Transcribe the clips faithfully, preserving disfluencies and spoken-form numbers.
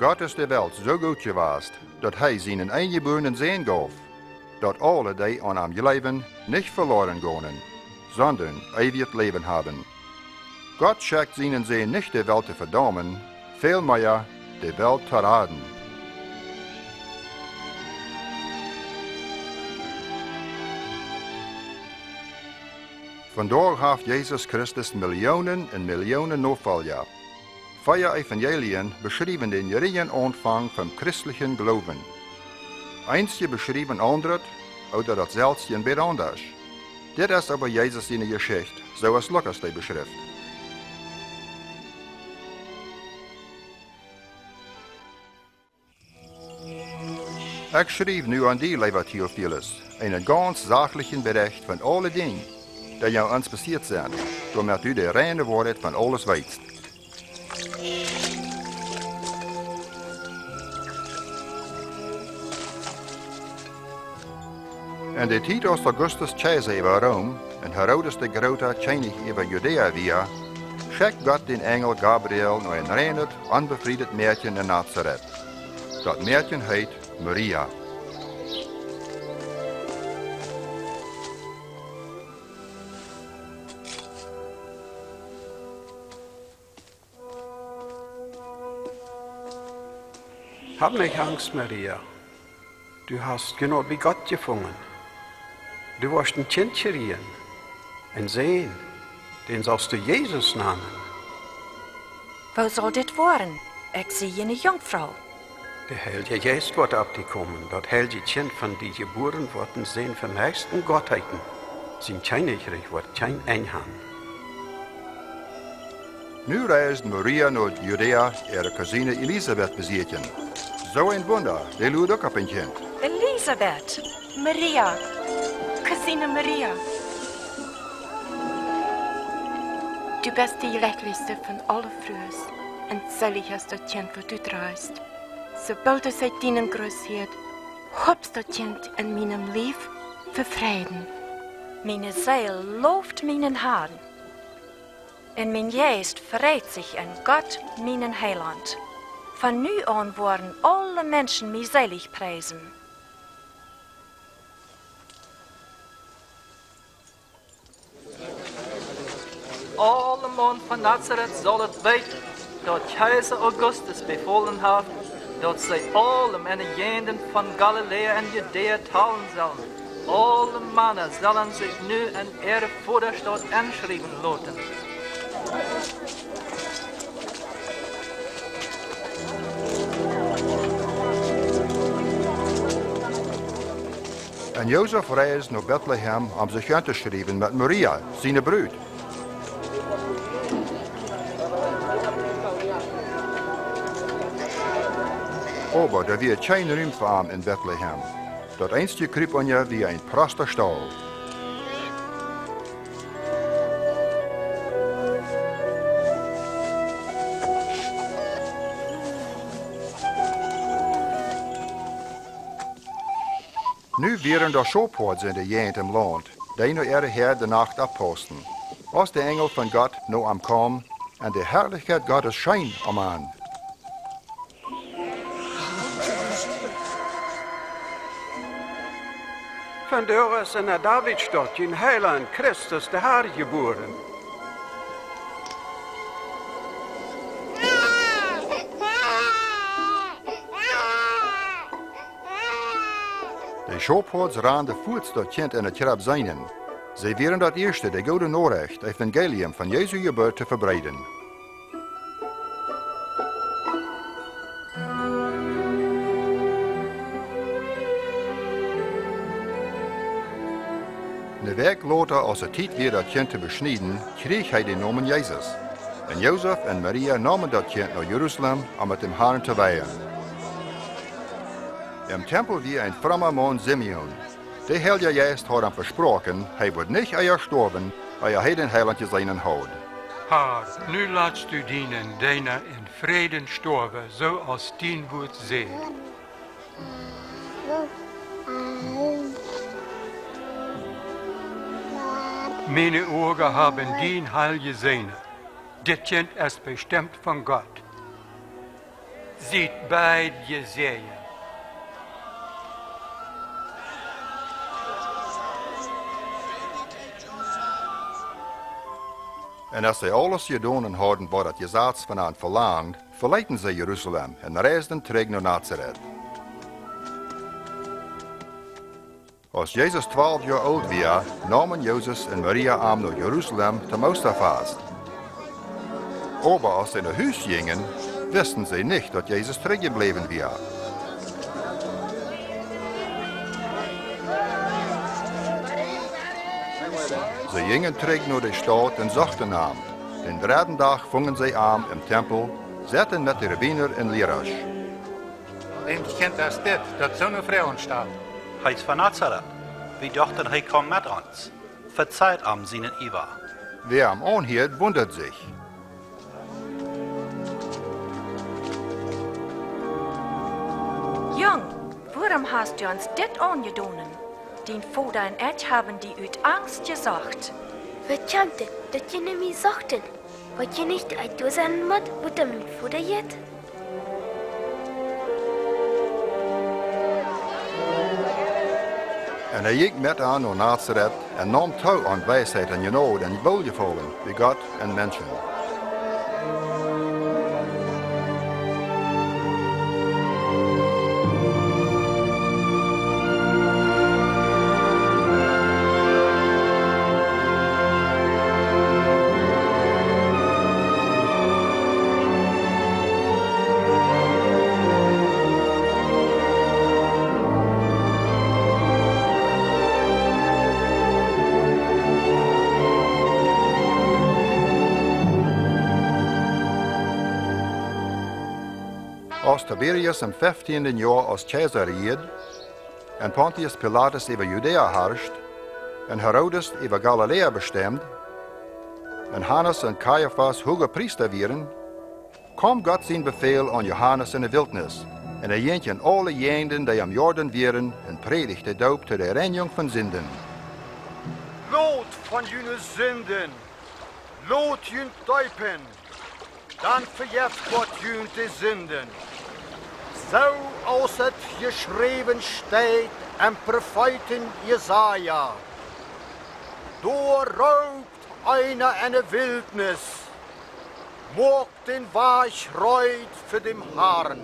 Gott ist der Welt so gut gewesen, dass er seinen Eingeborenen sehen gab, dass alle, die an einem Leben nicht verloren gehen, sondern ewig Leben haben. Gott schickt seinen Sehen nicht der Welt zu verdammen, vielmehr der Welt zu raten. Von dort hat Jesus Christus Millionen und Millionen Nachfolger. Vier Evangelien beschreiben den jährigen Anfang vom christlichen Glauben. Einzige beschrieben andere oder das selbst ein bisschen anders. Das ist aber Jesus seine Geschichte, so als Lukas die beschreibt. Ich schreibe nu an die, lieber Theophilus, einen ganz sachlichen Bericht von allen Dingen, die jou uns passiert sind, damit du die reine Wahrheit von alles weißt. In der Zeit, als Augustus Kaiser über Rom und Herodes der Große König über Judäa war, schickt Gott den Engel Gabriel nach ein reines, unbefriedetes Mädchen in Nazareth. Das Mädchen heißt Maria. Hab nicht Angst, Maria. Du hast genau wie Gott gefunden. Du wirst ein Kindchen, ein Sehen, den sollst du Jesus nennen. Wo soll das werden? Ich sehe eine Jungfrau. Der Heilige Geist wird abgekommen. Das heilige Kind von die Geboren worden sehen vom höchsten Gottheiten. Sind keinigreich, wird kein Einhand. Nu reist Maria nach Judäa, ihre Cousine Elisabeth besiegen. So ein Wunder, der lud auch ab ein Kind. Elisabeth, Maria, Cousine Maria. Du bist die Glücklichste von allen Frühen und selig ist das Kind, wo du dreist. Sobald du seit deinen Größe hört, hopst das Kind in meinem Lieb für Frieden. Meine Seele läuft meinen Haaren. Und mein Geist verrät sich an Gott, meinen Heiland. Von nu an werden alle Menschen mich selig preisen. Alle Mann von Nazareth sollen weten, dass Kaiser Augustus befohlen hat, dass sie alle Männer jeden von Galiläa und Judäa teilen sollen. Alle Männer sollen sich nu in ihre Vorderstadt anschreiben lassen. En Jozef reist naar Bethlehem om zich uit te schrijven met Maria, zijn bruid. Maar er werd geen ruimte voor hem in Bethlehem. Dat einzige kruipenje wie een prachter stal. Nu wären der Schoport sind die Jänt im Land, die nur ihre Herr der Nacht abposten. Als der Engel von Gott nur am Kommen und die Herrlichkeit Gottes scheint am An. Von der ist in der Davidstadt in Heiland Christus der Herr geboren. Die Schopfords rahnte voort dat kind in het grab zijn. Zij waren dat eerste de goede Norrecht, het evangelium van Jesu geboorte te verbreiden. De week later, als het tijd weer dat kind te besnijden, kreeg hij de naam Jezus. En Jozef en Maria namen dat kind naar Jeruzalem om het hem haar te weihen. Im Tempel wie ein frommer Mann Simeon. Der Heilige Geist hat ihm versprochen, er wird nicht eher sterben, eher er den Heiland seinen Haut. Herr, nu laatst du dienen, deiner in Frieden sterben, so als dien wird sehen. Meine Augen haben dien Heil gesehen. Das Kind ist bestimmt von Gott. ziet bij Jesaja. En als zij alles gedaan hadden wat je zaad van hen verlangd, verlieten zij Jeruzalem en reisden terug naar Nazareth. Als Jezus twaalf jaar oud was, namen Jozef en Maria hem naar Jeruzalem te Mustafa's. Maar als zij naar huis gingen, wisten zij niet dat Jezus teruggebleven was. Ze gingen terug naar de stad en zochten hem. De derde dag vingen zij hem in de tempel, zetten met de rabbiner en leraars. Wem kent dat dit, dat zo'n vrouw staat? Hij is van Nazareth. We dachten hij kwam met ons. Verzeiht hem zijn Iwa. Wer hem aanhield, wundert zich. Jong, waarom hast je ons dit aangedaan? Dien vader en ik hebben die uit angst gezegd. Verchaamd dat je niet meer zochten. Wat je niet uit de zand moet, wat hem niet vader jet. En hij ging met aan naar Nazareth en nam touw aan wijsheid en genood en welgevallen bij God en mensen. Als Tiberius im vijftiende jaar als Caesar regiert, en Pontius Pilatus über Judea herrscht, en Herodes über Galiläa bestimmt, en Hannes en Caiaphas hoge Priester werden, kommt Gott sein Befehl an Johannes in der Wildnis, en er ging an alle jenen, die am Jordan waren, en predigt de Doop zu der Reinigung von Sünden. Lot von jene Sünden, Lot jene Deupen, dann verjährt Gott jene Sünden. Zo als het geschreven staat en profeten Jesaja. Doorrookt einer eine Wildnis, maakt den Weg reit für den Herrn,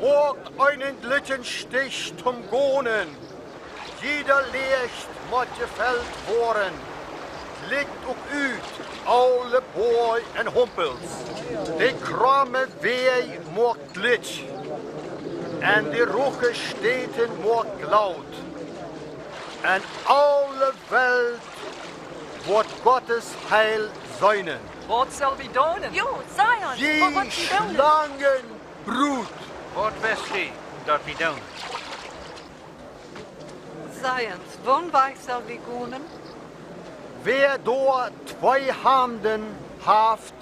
maakt einen Littenstich zum Gonen, jeder Licht muss gefällt worden, legt op uit alle booi en hompels. De kromme wee maakt lid en de roege steden maakt laut. En alle welt wordt Gottes heil zijn. Wat zal we doen? Jo, Zion. Je slangen broed. Wat wist je dat we doen? Zion, woonwijk zal we gaan. Wer door twee handen haft,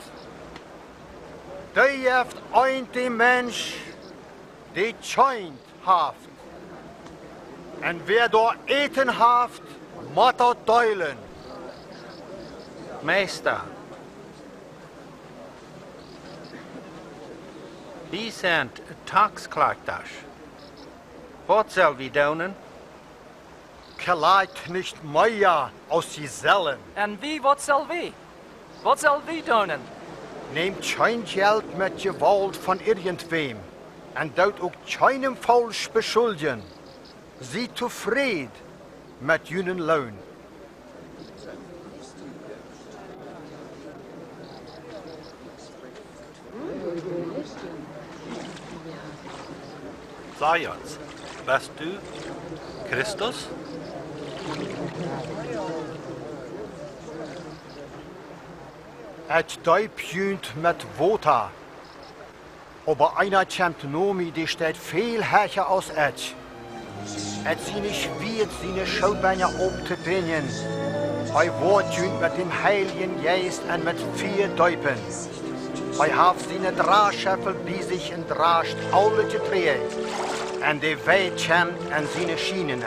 die heeft een die mens die joint haft. En wer door eten haft, moet dat delen. Meester, die zijn taxklachters. Wat zal we doen? Gelijk niet meer als jezelf. En wie, wat zal wie? Wat zal wie doen? Neem geen geld met je wald van irgendwem en doet ook geen vals beschuldigen. Zie tevreden met hun loon. Zij ons, bist du Christus? Het duip junt met water. Aber einer Champnomi, die steht viel härter als et. Et sie nicht wird, seine Schaubänder abzubringen. Ei wort junt mit dem Heiligen Geist und mit vier Däupen. Ei haft seine Drascheffel bei sich und drascht alle gedreht. En die Welt kämmt an seine Schienen.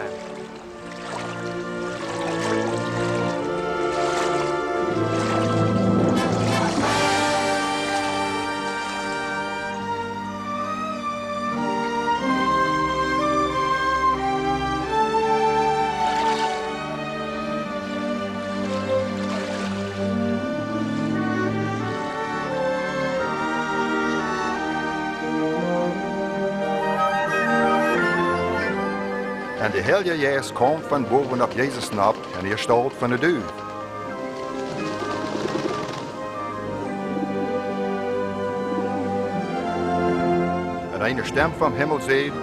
En de hele Jezus komt van bovenop Jezus snapt en hij stolt van de duur. En een stem van hemel zegt,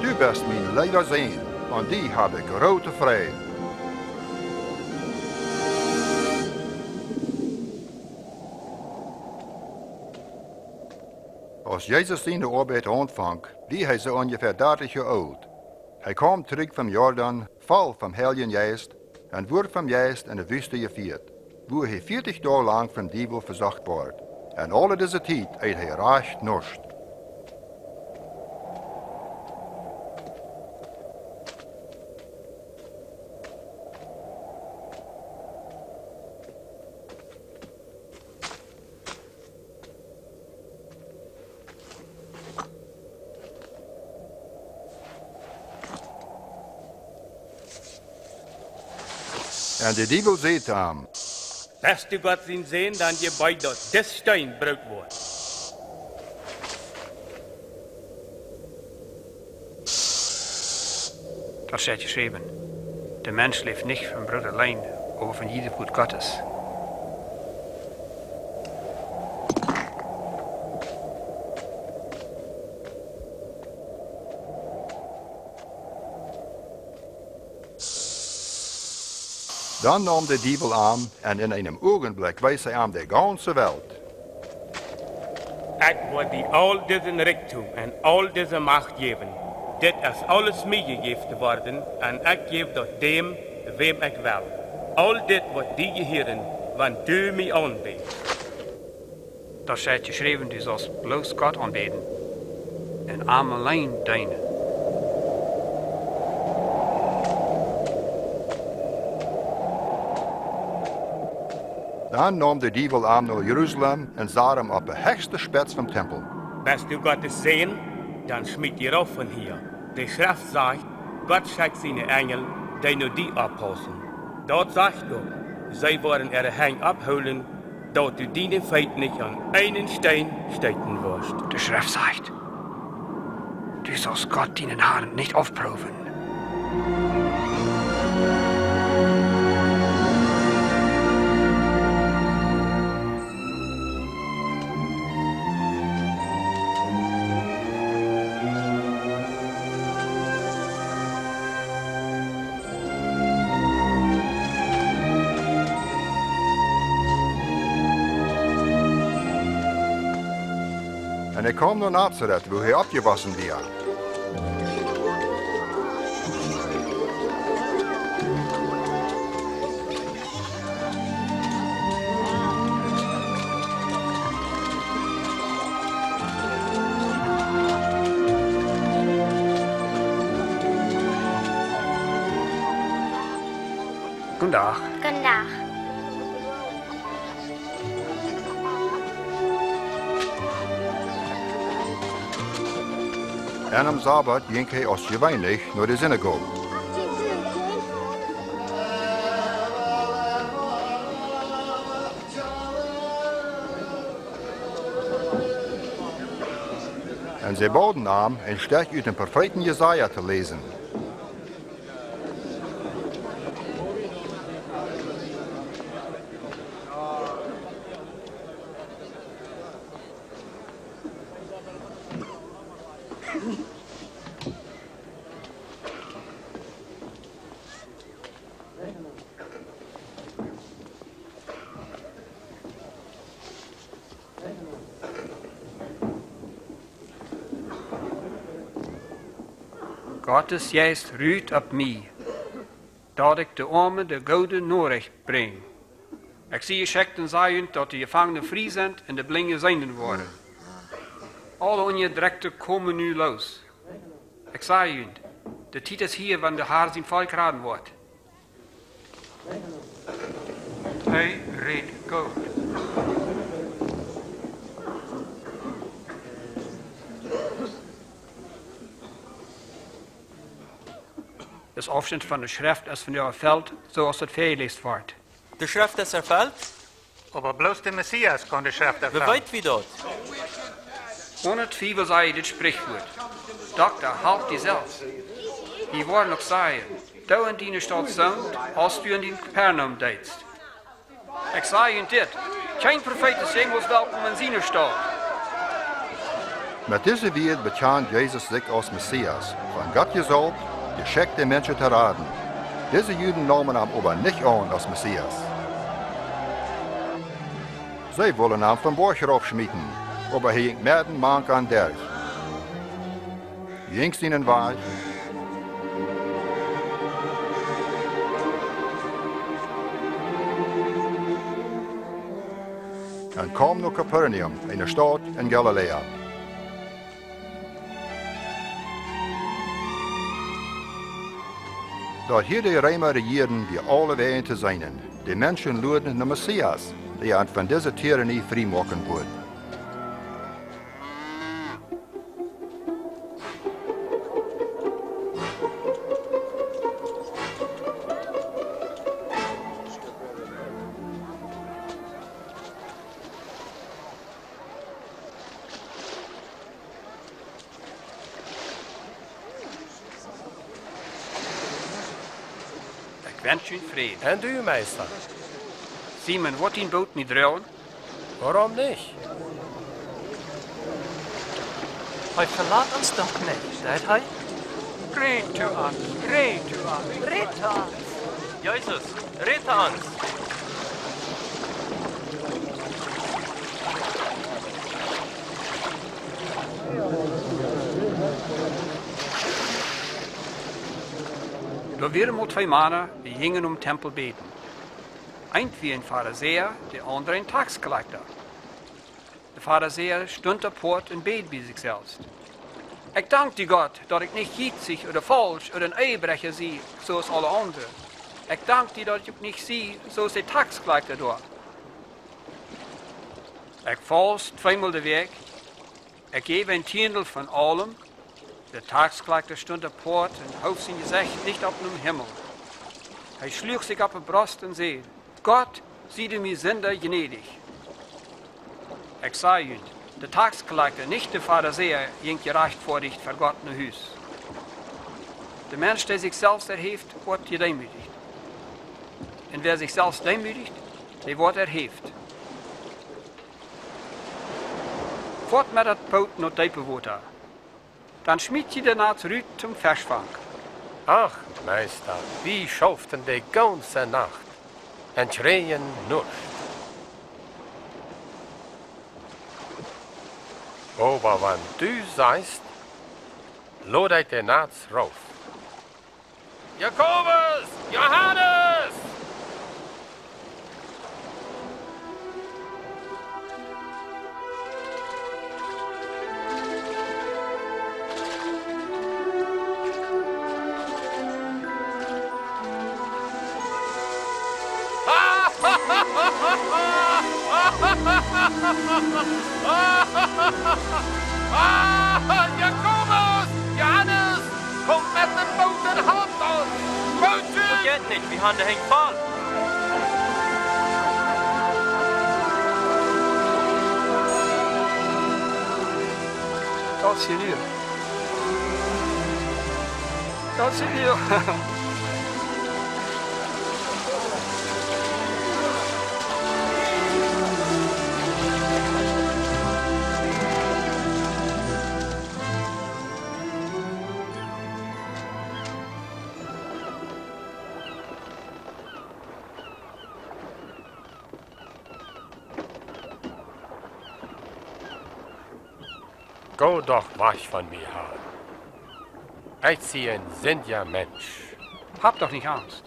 "Du bist mijn leider zijn, en die heb ik grote vrede." Als Jezus zijn de arbeid ontvangt, die hij zo ongeveer dertig jaar oud. Hij kwam terug van Jordan, vol van Heiligen Geest, en wordt van Geest in de wüste gevierd, waar hij veertig dagen lang van Dievel verzocht wordt. En alle deze tijd eet hij rasch niets. En de Dievel zegt hem, "Lass du Gott zien sehen, dan je bij dat des Stein brood wordt." Dat staat geschreven. De mens leeft niet van brood alleen, maar van ieder goed Gottes. Dan nam de Dievel aan en in een ogenblik wees hij aan de ganze Welt. Ik wil die al deze rijkdom en al deze macht geven. Dit is alles mij gegeven worden en ik geef dat dem, wem ik wil. Al dit wat die geheren, want u mij aanbeedt. Daar staat geschreven, dus als bloos God aanbidden en aan alleen dienen. Dan nam de Dievel aan naar Jeruzalem en zag hem op de hoogste spits van de tempel. Best u Gottes sehen, dan schmiet je af van hier. De schrift zegt, God schickt zijn engel, die nu die oppassen. Dat zegt ook, zij worden er heen opholen, dat u die feit niet aan één steen steken wordt. De schrift zegt, du sollst God dienen Herrn niet afproeven. En hij kwam naar Nazareth, waar hij opgewassen werd. Goedendag. Goedendag. En am Sabbat ging hij als je weinig naar de synagoge. En zij boden aan een stuk uit de profeten Jesaja te lezen. Gottes Geist ruht op mij, dat ik de armen de gouden Noorrecht breng. Ik zie geschekten zijn dat de gevangenen vrij zijn en de blinden zijnden worden. Alle ongedrekten komen nu los. Ik zei u, de tijd is hier wanneer de Heer zijn volk raden wordt. Hij redt goed. Het afstand van de schrift is van jouw veld, zoals het verleest wordt. De schrift is erveld? Maar bloos de Messias kan de schrift erveld. Wie weet wie dat? Ohne Twijfel zei dit spreekwoord. Dokter, halt die zelf. die woorden ook zeiden, toe indien je staat zoont, als u in die Capernaum deedst. Ik zei u dit, geen profeet is immers welkom in zijn staat. Met deze woord bekend Jezus zich als Messias, van Gott gesalbt, geschickt den Menschen te raden. Deze Juden namen hem aber nicht an als Messias. Sie wollen ihn vom Borch raufschmieden, aber er hing mehr den Mann an der. Jüngst ihnen war ich. En kwam naar Capernaum, een stad in Galilea. Daar hier de Römer regieren die alle wegen te zijn. De mensen loerden de Messias, die hen van deze tirannie vrijmaken wordt. Wens u vrede. En u, meester. Simon, wordt die boot niet ruilen? Waarom niet? Hij verlaat ons toch niet, zei hij? Red u ons, red u ons, red ons. Jezus, red ons. Door weer moet twee mannen die hingen om tempel beten. Eint wie een Pharisäer, de andere een taxcollector. De Pharisäer stond op poort en beet bij zichzelf. Ik dank die God dat ik niet gietzig oder falsch oder een eibrecher zie, zoals alle anderen. Ik dank die dat ik niet zie, zoals de taxcollector dort. Ik vals tweemaal de weg. Ik geef een tiendel van allem. De taxcollector stond op poort en hoef zijn gezicht niet op den Himmel. Hij sloeg zich op de borst en zei, Gott, siede mij Sünder gnädig. Ik zei u, de taxcollector, niet de Pharisäer, ging gerecht voor dit vergottene huis. De mens die zichzelf erheeft, wordt gedemütigt. En wer zichzelf demütigt, die wordt erheeft. Voort met het poot naar Dijpenwater. Dann schmied je daarna terug zum Verschwang. Ach, Meister, wie schauften die ganze Nacht en schreien nur. Aber wenn du seist, lodert die Nacht rauf. Jakobus! Johannes! Ah, Jakobus! Johannes! Kom met de boot en hand ons! Bootje! Vergeet niet, wie handen hängt vast. Dat is je nu. Dat is je nu. Go doch wach von mir her. Eizien sind ja Mensch. Hab doch nicht Angst.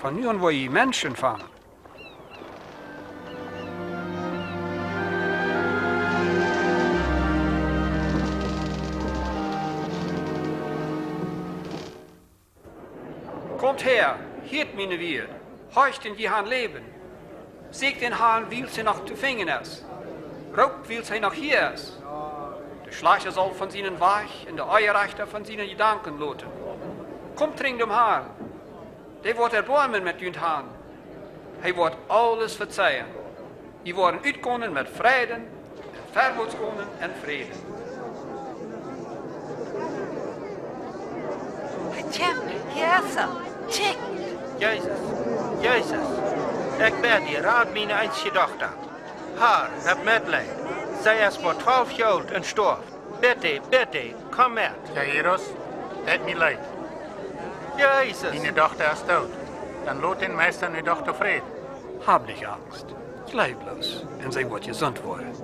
Von nun wo ich Menschen fangen. Kommt her, hiert meine Wiel, horcht in die Hahn leben. Sägt den Hahn, wie sie noch zu fingen ist. Raubt, wie sie noch hier ist. Der Schleicher soll von ihnen weich und der Eierreichter von ihnen Gedanken loten. Kommt ring dem Hahn. Der wird erbäumen mit den Hahn. Er wird alles verzeihen. Die worden uitkomen met Frieden, Verbotskommen en Frieden. Jezus, Jezus, ik ben hier, raad mijn eens gedacht aan. Haar, heb medlijden. Zij is maar twaalf jaar oud en sterft. Bitte, bitte, kom met. Jairus, heb mij leid. Jezus. Mijn dochter is dood. Dan laat den meester nu doch tevreden. Hab nicht angst. Gleich bloß. En zij wordt gezond worden.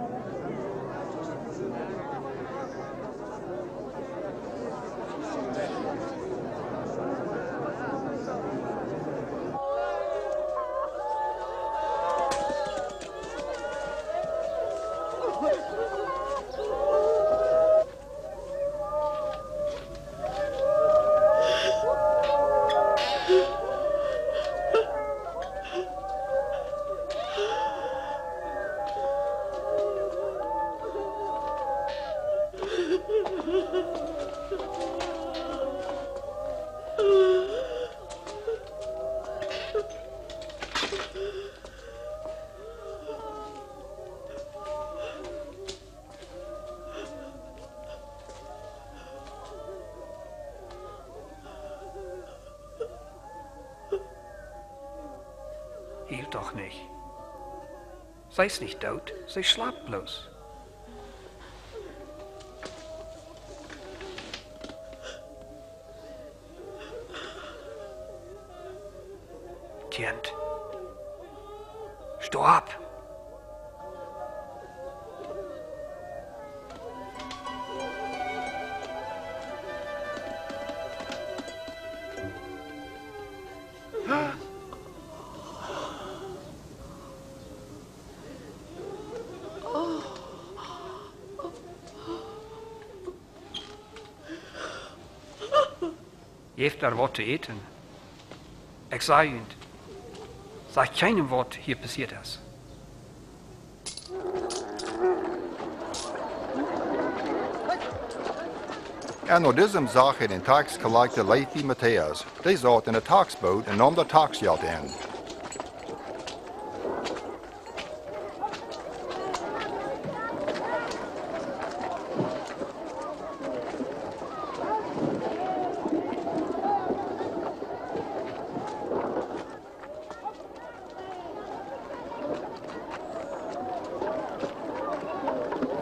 Hielt doch nicht. Sei es nicht tot, sei schlaft bloß. Kind, steh ab! Geeft er wat te eten. Ik zei u, sag keinem Wort, hier passiert das. En door deze zaak in de taxcollector Levi Matthäus. Die zat in een taxboot en nam de taxjacht in.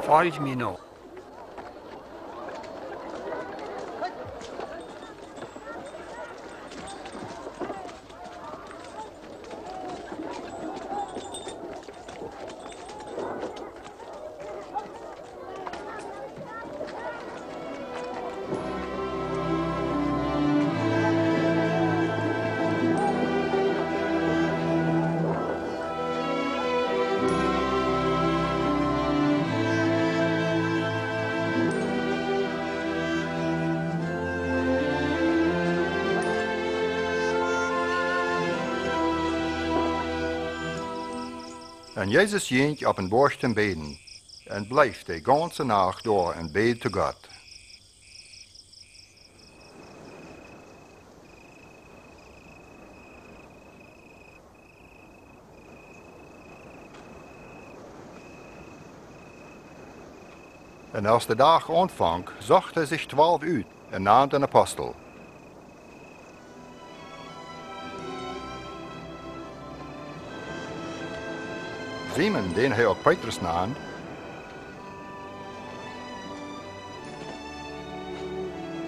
Folgt mir noch. En Jezus ging op een borst en beden en bleef de ganze nacht door en bed te God. En als de dag aanvang, zocht hij zich twaalf uit en naam een apostel. Simon, den hij ook Petrus naam,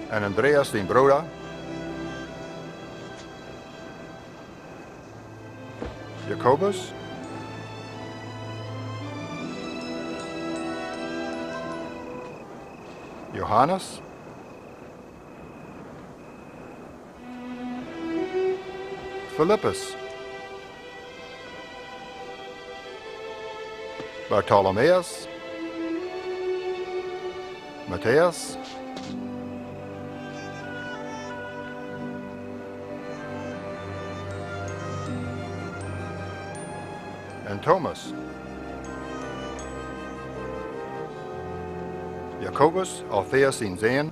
en Andreas, den broeder, Jacobus, Johannes, Philippus, Bartholomäus, Matthäus, and Thomas, Jakobus, Alphaeus in Zehn,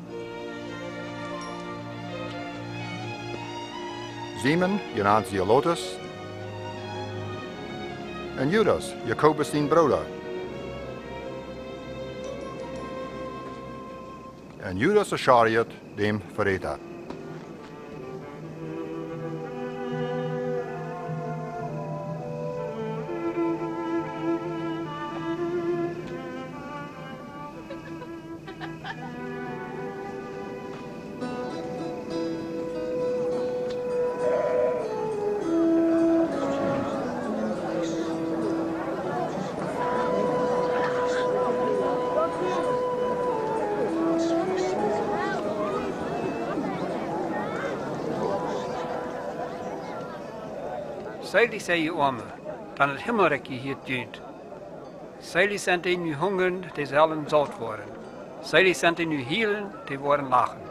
Simon, genannt Zelotes, en Judas, Jacobus zijn broeder. En Judas Iscariot, dem Verräter. Seilig sei ihr Arme, dann hat Himmelreich ihr hier dient. Seilig sind die, die hungern, die sollen satt werden. Seilig sind die, die heilen, die werden lachen.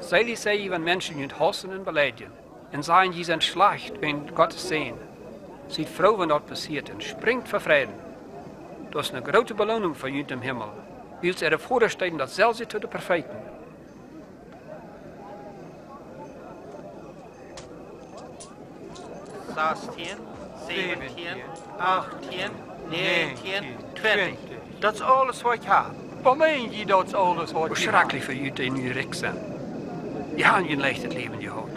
Seilig sei ihr, wenn Menschen nicht hassen und beleidigen, und sagen, sie sind schlecht, wenn Gott sehen. Seid froh, wenn dort passiert, und springt vor Frieden. Das ist eine große Belohnung von ihr im Himmel, weil sie erfordert stehen, dass selbst sie zu den Propheten. zestien, zeventien, achttien, negentien, twintig. Dat is alles wat je hebt. Alleen je, dat is alles wat je hebt. Schrikkelijk voor je in je rek zijn. Je hebt je licht het leven gehad.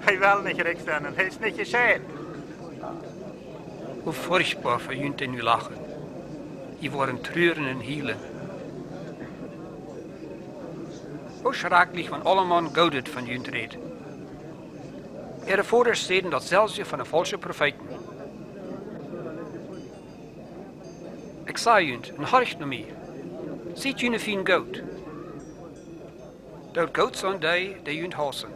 Hij wil niet rek zijn en hij is niet gezien. Hoe furchtbaar voor je in je lachen. Je worden treuren en hielen. Hoe schrikkelijk van allemaal godet van je redt. Er voordeel steden dat zelfs je van de valse profeten. Ik zei je en horcht naar mij. Ziet je een fijn goud. Dat goud zijn die die je hassen.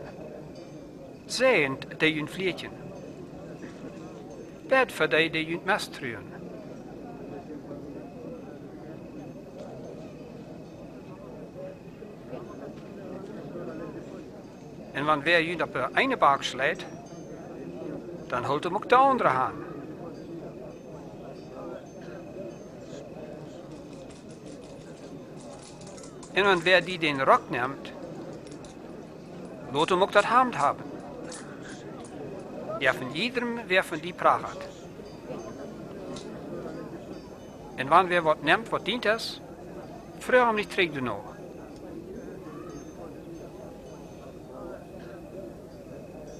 Zijn die je vliegen. Bed voor die die je mest truien. En wanneer wer je op de ene baak slijt, dan holt hem ook de andere aan. En wanneer wer die den rok neemt, laat hem ook dat hand hebben. Ja, van iedereen wer van die praat had. En wanneer wer wat neemt wat dient is, vraag hem niet terug de nog.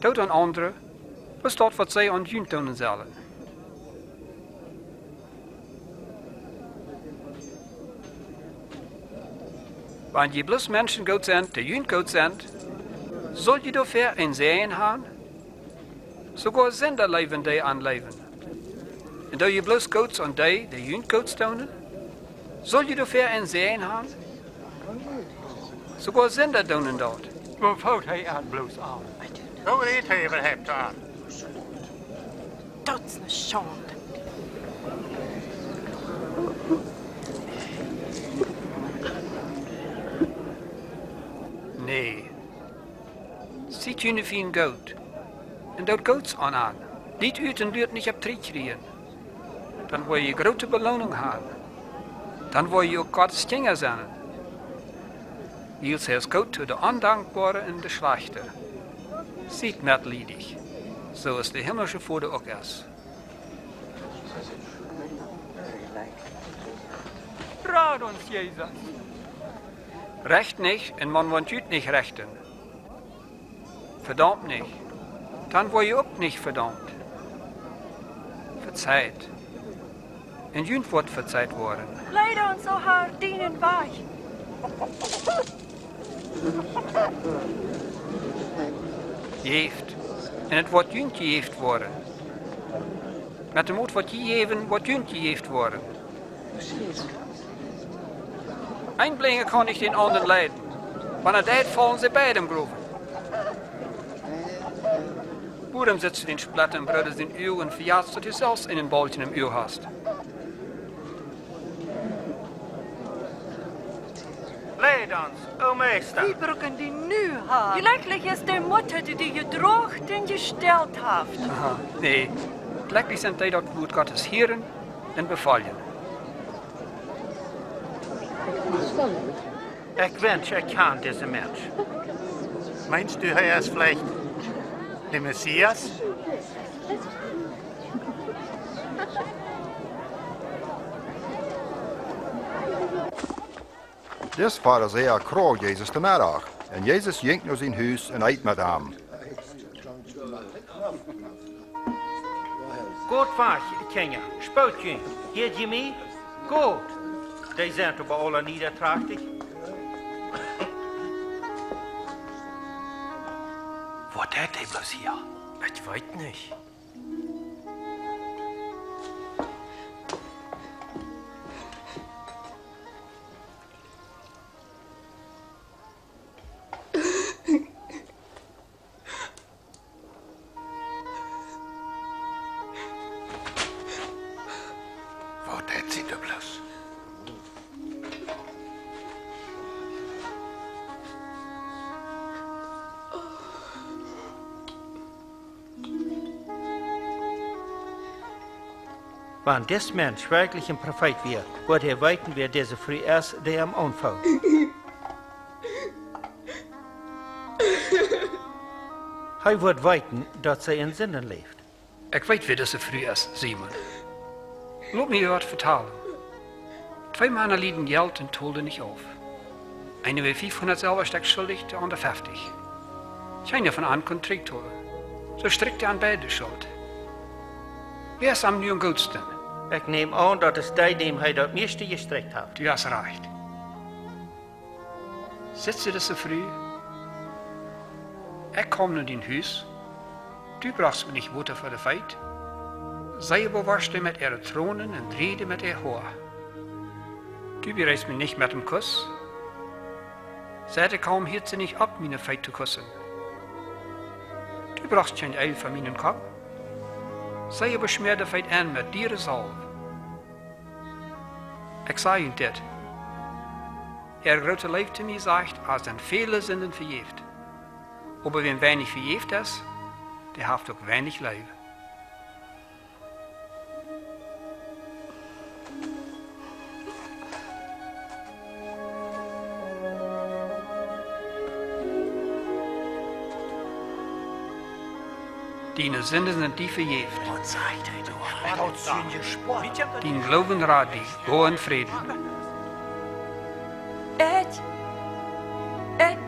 Dood aan anderen was dat wat zij aan jullie tonen zullen. Wanneer je bloos mensen goed zijn, die jullie goed zijn, zul je daarvoor een zegen hebben. Sogar zenderleven die aanleven. En doordat je bloos goed aan die die jullie goed tonen, zul je daarvoor een zegen hebben. Sogar zender tonen dat. Wat houdt hij aan bloos aan? Hoe reed hij überhaupt aan? Dat is een schande. Nee. Ziet jullie fijn goud. En dat goud aan aan. Niet uit en duurt niet op trick reden. Dan wil je grote beloning hebben. Dan wil je ook Gods stinger zijn. Hield hij het goud voor de ondankbare en de slechte. Seid mitleidig, so ist der himmlische Vater auch erst. Rat uns, Jesus! Recht nicht, und man wollt jüt nicht rechten. Verdammt nicht, dann wollt ihr auch nicht verdammt. Verzeiht. Und jüt wird verzeiht worden. Leider uns so hart dienen weich. Geeft. En het wordt junt geeft worden. Met de moed wat je geven, wordt junt geeft worden. Einbrengen kan ik den anderen leiden. Wanneer dat vallen ze beiden groeven. Boeren zitten in splat en broeders in uw en verjaarst dat je zelfs in een baltje in uw hast. Leid ons, o meester. Die broeken die nu hebben. Gelukkig is de moeder die je droogd en gesteld heeft. Aha, nee. Gelukkig zijn die dat woord Gottes heren en bevallen. Ik wens, ik kan deze mens. Meinst u, hij is vielleicht de Messias? Dus Farizeeër kroeg Jezus de middag en Jezus ging naar zijn huis en eet met hem. Goed vaak, Kenya, spuit je, heet je mee? Goed. Die zijn toch bij alle niedertrachtig? Wat heeft hij bloos hier? Ik weet niet. Want des mens werkelijk een profeet weer, wordt hij weten weer deze vrij eerst die hem aanvalt. Hij wordt weten dat zij in zinnen leeft. Ik weet weer dat ze vrij is, Simon. Loop me je wat vertalen. Twee mannen lieten geld en tolden niet op. Eine war fünfhundert selber steckt schuldig, der andere fünfzig. Scheine von einem Kontrikt holen. So strickte an beide Schuld. Wer ist am nun gutsten? Ich nehme an, dass es die, dem er das meiste gestrickt hat. Du hast recht. Sitze das so früh? Ich komme in dein Haus. Du brauchst mir nicht Worte für die Feit. Sei bewusst mit ihren Thronen und rede mit ihr Hoher. Du bereist mich nicht mit dem Kuss. Seite kaum hielt sie nicht ab, meine Feit zu küssen. Du brauchst kein Eil von meinem Kopf. Sei aber schmier der Feit an mit dir Salve. Ich sage ihm das. Er große Leib zu mir sagt, als dann viele Sünden verjährt. Aber wenn wenig verjährt ist, der hat auch wenig Leib. Deine Sünden sind die verjährt. Den Glauben rat dich, go in Frieden. Ed! Ed!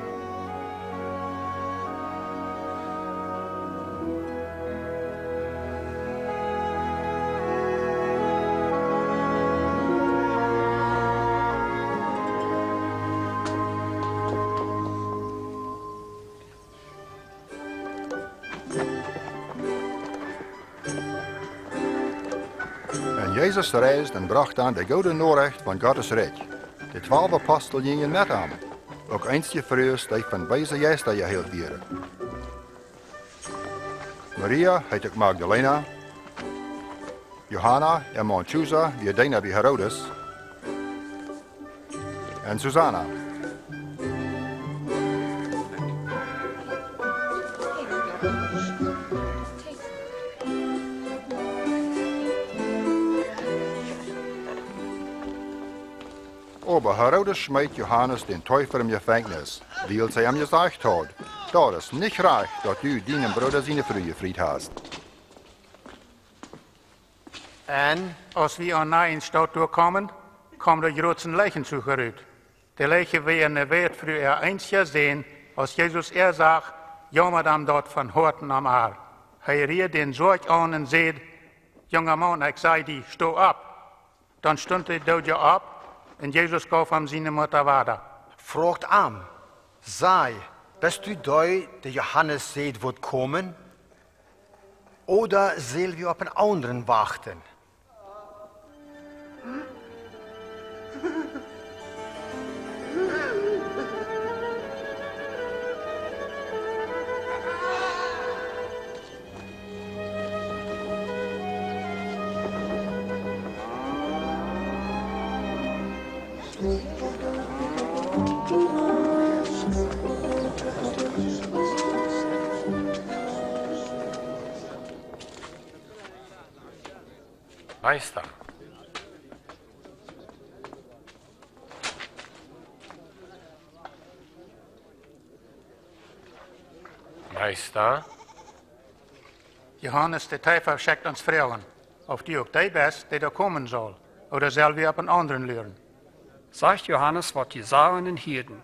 Jezus reisde en bracht aan de gouden noorrecht van Gottes Rijk. De twaalf apostelen gingen met aan. Ook eentje vreus die van wijze Jezus je heel dieren. Maria heet ook Magdalena. Johanna en Montchusa, die Dina bij Herodes. En Susanna. Aber Herodes schmeidt Johannes den Teufel im Gefängnis, weil sie ihm gesagt hat, dass es nicht reicht, dass du deinen Bruder seine Frau gefried hast. Und als wir an in Stadt durchkommen, kommen die großen Leichen zurück. Die Leichen werden wert früher eins gesehen, als Jesus er sagt, jemand am dort von Horten am Aal. Er riet den Sorg an und sagt, junger Mann, ich sei dir, steh ab. Dann stund er dort ja ab. Und Jesus kauft am seine Mutter weiter. Fragt am, sei, bist du deu, der Johannes seht, wird kommen? Oder sehen wir auf einen anderen warten? Meister. Meister. Johannes der Täufer schickt uns Frauen, auf die auch die best, die da kommen soll, oder soll wir auf einen anderen lernen. Sagt Johannes, was die saarenden Hirten,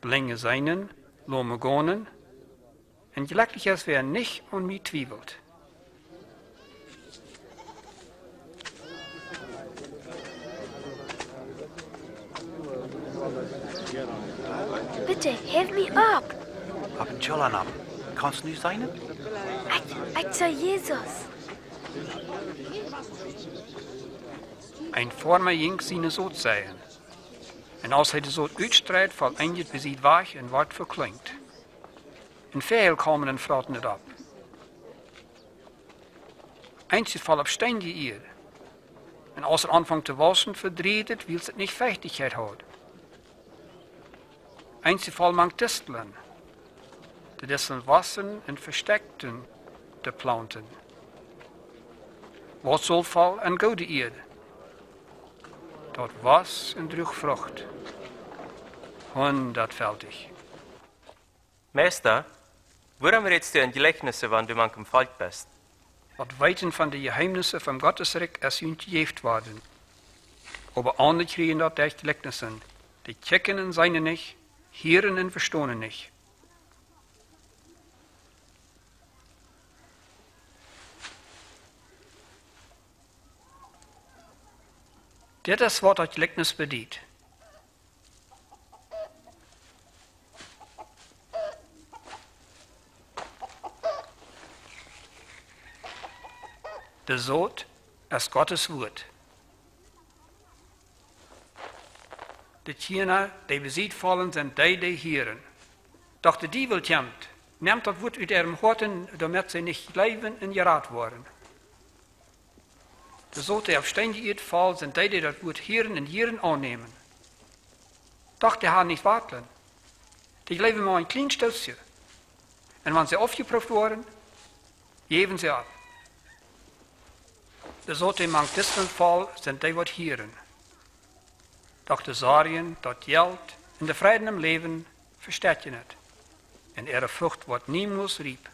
blinge seinen, Lomegonen, und glücklich ist, wer nicht und mir zwiebelt. Bitte, helf mir ab! Hab einen Schultern ab. Kannst du nicht seinen? Ich, ich zu Jesus. Ein former Jink seine Sot sein. Und als er die Sot uitstreit, fällt ein Jid besiegt weich und wird verklingt. Ein Fehl kommen und fraut nicht ab. Einzig fall auf Stein die ihr. Und als er anfängt zu waschen, verdreht es, weil es nicht Fähigkeit hat. Einzig fall man Disteln. Die Disteln wassen und versteckten die Planten. Wat zal val en goede eerde. Dat was en droeg vrucht. Hundertfältig. Meester, waarom redst du in Gleichnissen, wann du manchem Volk bist? Wat weten van de geheimnissen van Gottesrijk als hun geeft worden. Aber andere kriegen dort echt Gleichnissen. Die checken en seien nicht, hören en verstohnen nicht. Dit is wat dat Gleichnis bedient. De zood is Gottes woord. De tjener die bezit vallen zijn die die heren. Doch de dievel tjemt, neemt dat woord uit ihrem horten, damit ze niet blijven en geraad worden. De zood die op steengeëerd valt zijn die die dat woord heren en heren aannemen. Doch die gaan niet warten. Die blijven maar een klein stilsje. En wanneer ze afgeproefd worden, geven ze af. De zood die mank dissenval zijn die wat heren. Doch de Sarien, dat geld en de vrede im leven verstaat je net. En ihre vrucht wordt niemals riep.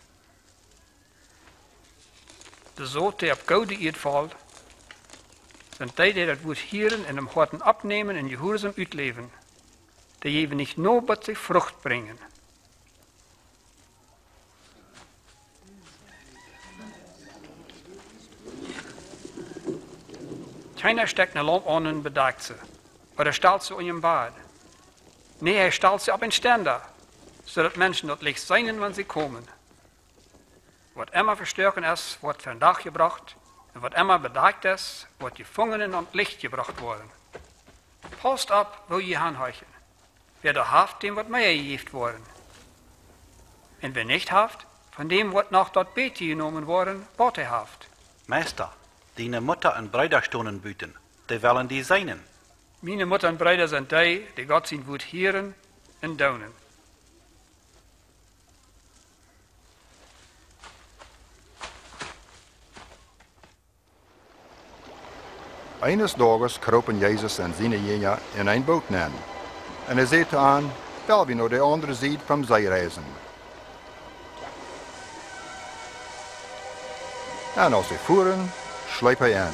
De zood die op gouden eerd valt, zijn die die dat woord heren en hem horten abnemen en gehoorzaam uitleven. Die even niet nobot zich vrucht brengen. Keiner steckt eine Lampe an und bedeckt sie. Oder stellt sie in ihrem Bad. Nee, er stellt sie auf den Ständer, sodass Menschen dort Licht sein, wenn sie kommen. Was immer verstärken ist, wird von Dach gebracht. Und was immer bedeckt ist, wird gefangen und Licht gebracht worden. Post ab, wo je anheuchen. Wer da haft, dem wird mehr gegeben worden. Und wer nicht haft, von dem wird noch dort Bete genommen worden, Botehaft. Meister. Deine Mutter en Bruder stonen büten, die willen die seinen. Meine Mutter en Bruder sind die, die Gott sein Wort hören und daunen. Eines Tages kropen Jesus en seine Jünger in ein Boot nein. Und er sagte an, weil wir nur die andere Seite vom See reisen. Und als sie fuhren, schleip hij aan.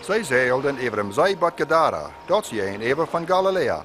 Zij zeilden over hem zij bat Gadara, dat is een even van Galilea.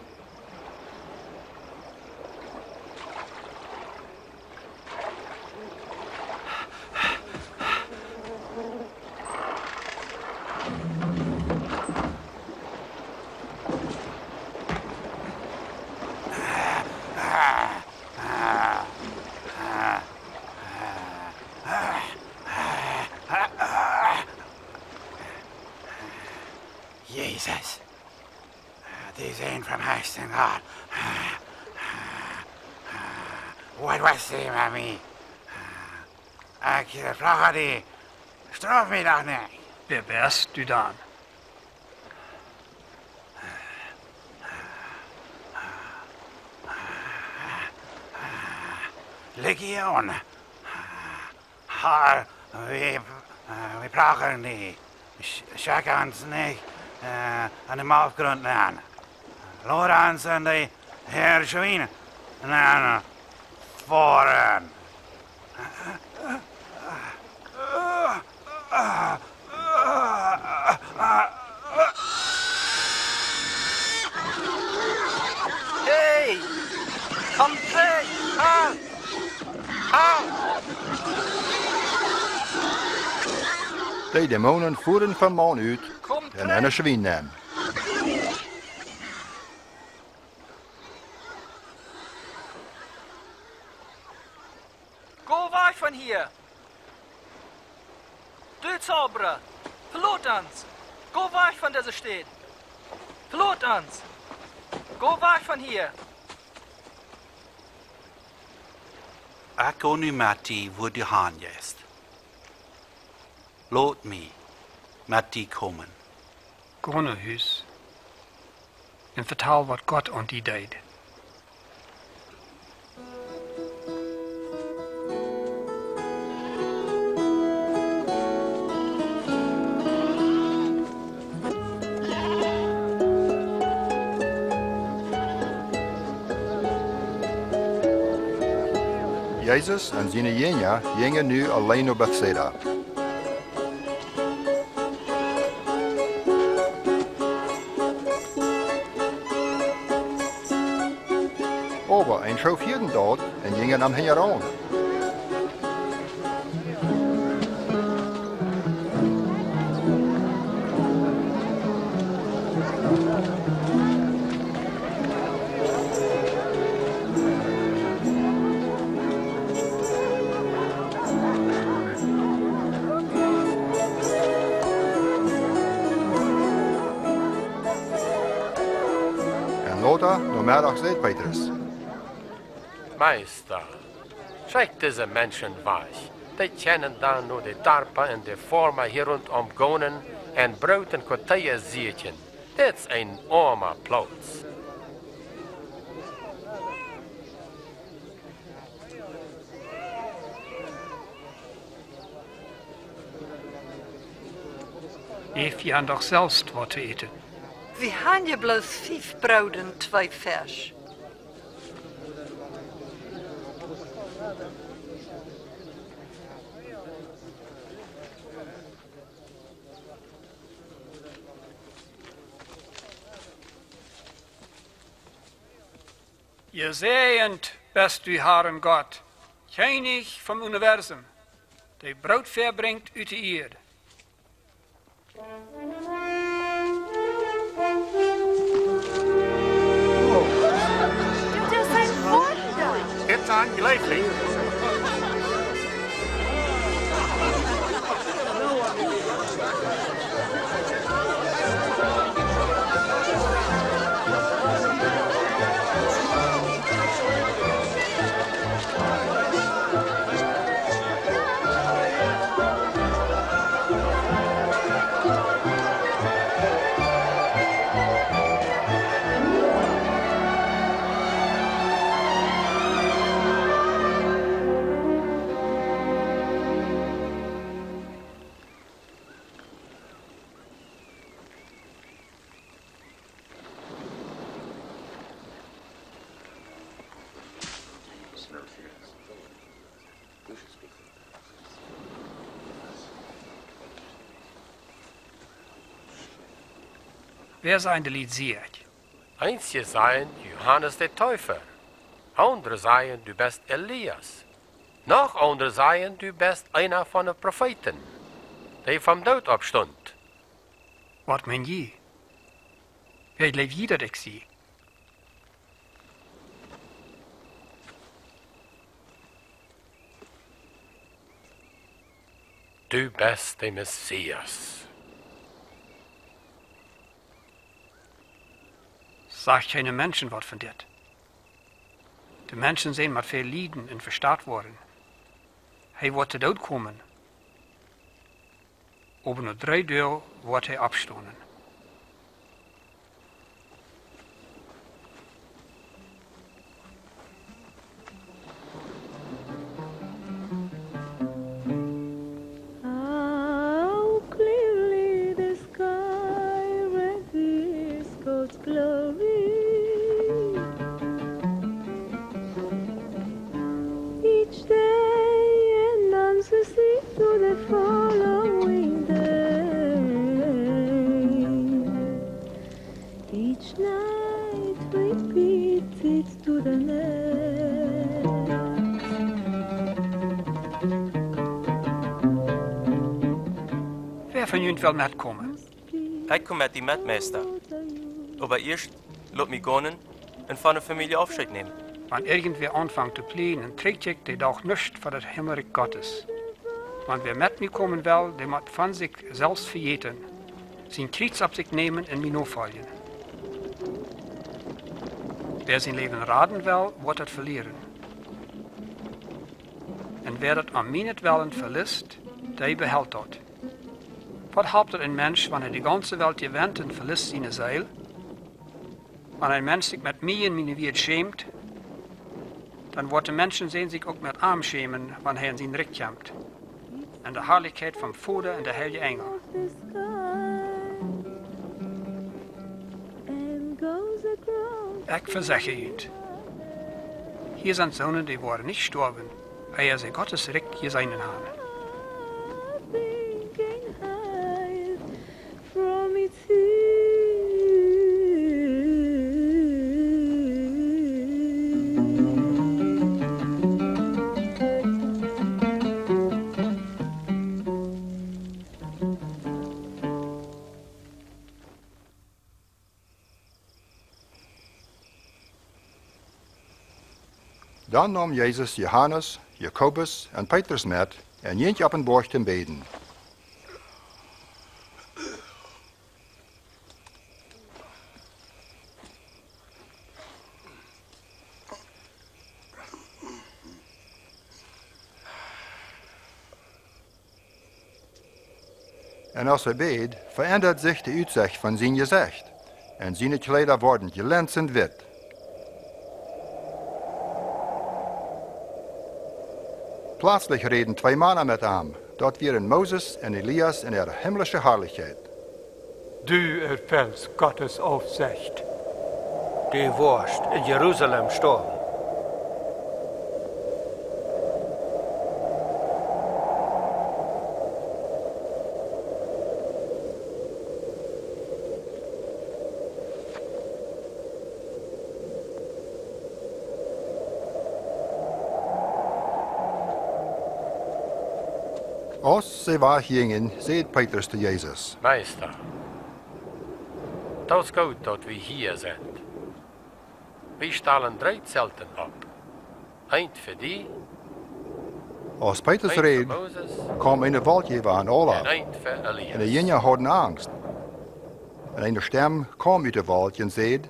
Die zijn van huis en raad. What was die, Mami? Ik vraag die. Straf me nog niet. Beperst u dan. Legion. Haar, we, we brauchen die. Schauen uns nicht an dem Aufgrund an. Lorenz und die Herr Schwein. Nein, voran. Hey! Komm weg! Halt! Halt! De demonen voeren van man uit en hen een schwien nemen. Go weg van hier! Du Zauberer! Verlot uns! Go weg von dieser Stadt! Verlot uns! Go weg von hier! Ik kan niet meer waar de haan is. Laat mij met die komen. Ga naar huis en vertel wat God aan die deed. Jezus en zijn jena gingen nu alleen naar Bethsaida. Aber ein schoffierten dort en gingen am Heron. Petrus. Meister, schreck diese Menschen weich. Die kennen da nur die Tarpa und die Forma hier rundum gonen und brauten Koteje Sierchen. Das ist ein armer Platz. Ich habe doch selbst was zu essen. Wir haben ja bloß fünf Brot und zwei Fisch. Gesegend bist du, Herr Gott, König vom Universum, der Brot verbringt über die Erde. It's unlikely. Wer sein de Lied sieht? Eins seien Johannes der Täufer, andere seien du bist Elias, noch andere seien du bist einer von den Propheten, der vom Tod abstund. Was mein je? Wer lebt jeder ich sie? Du bist der Messias. Sag keine Menschenwort von dir. De mensen zijn met veel lijden en verstaat worden. Hij wordt te dood komen. Op een drie deel wordt hij afstonen. Van jullie wil metkomen? Ik kom met die metmeester. Maar eerst laat me gaan en van de familie afscheid nemen. Wanneer irgendwer anfangt te plenen, trekt ik de dag nicht voor het Himmelrijk Gottes. Want wer met me komen wil, die moet van zich zelfs vergeten, zijn kriets op zich nemen en me navolgen. Wer zijn leven raden wil, wordt het verlieren. En wer dat aan mijnentwillen verliest, die behelt dat. Wat helpt er een mens wanneer de ganze Welt gewint en verliest zijn zeil? Wanneer een mens zich met mij en mijn wierd schämt, dan wordt de mensen zijn zich ook met arm schämen wanneer hij in zijn recht komt. En de heerlijkheid van Vader en de heilige engel. Ik verzeg u het. Hier zijn zonen die waren niet gestorben, eer ze Gottes recht gezien hebben. Dan nam Jezus Johannes, Jacobus en Petrus met en ging op een borg ten beden. En als hij beet, verandert zich de uitzicht van zijn gezicht en zijn kleder worden glänzend wit. Plötzlich reden zwei Männer mit ihm, dort wären Moses und Elias in ihrer himmlischen Herrlichkeit. Du erfüllst Gottes Aufsicht. Du warst in Jerusalem gestorben. Als ze weggingen, zei Petrus zu Jesus: Meister, das ist gut, dass wir hier sind. Wir stellen drei Zelten ab. Eins für dich. Als Petrus redet, kam eine Waldjäger an Olaf. Und die Jünger hatten Angst. Und eine Stimme kam aus dem Wald und sagte: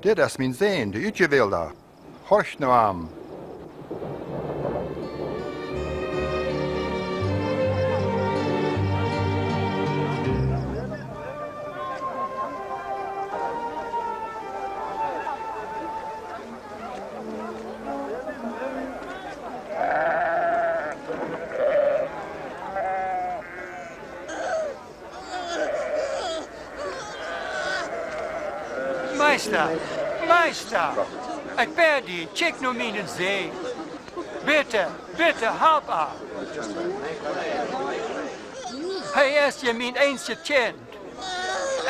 Das ist mein Sohn, der Ausgewählte. Horcht nur an. Meister, Meister, ich bete dich, check nur meinen See. Bitte, bitte, help ab. Er ist ja mein einziges Kind.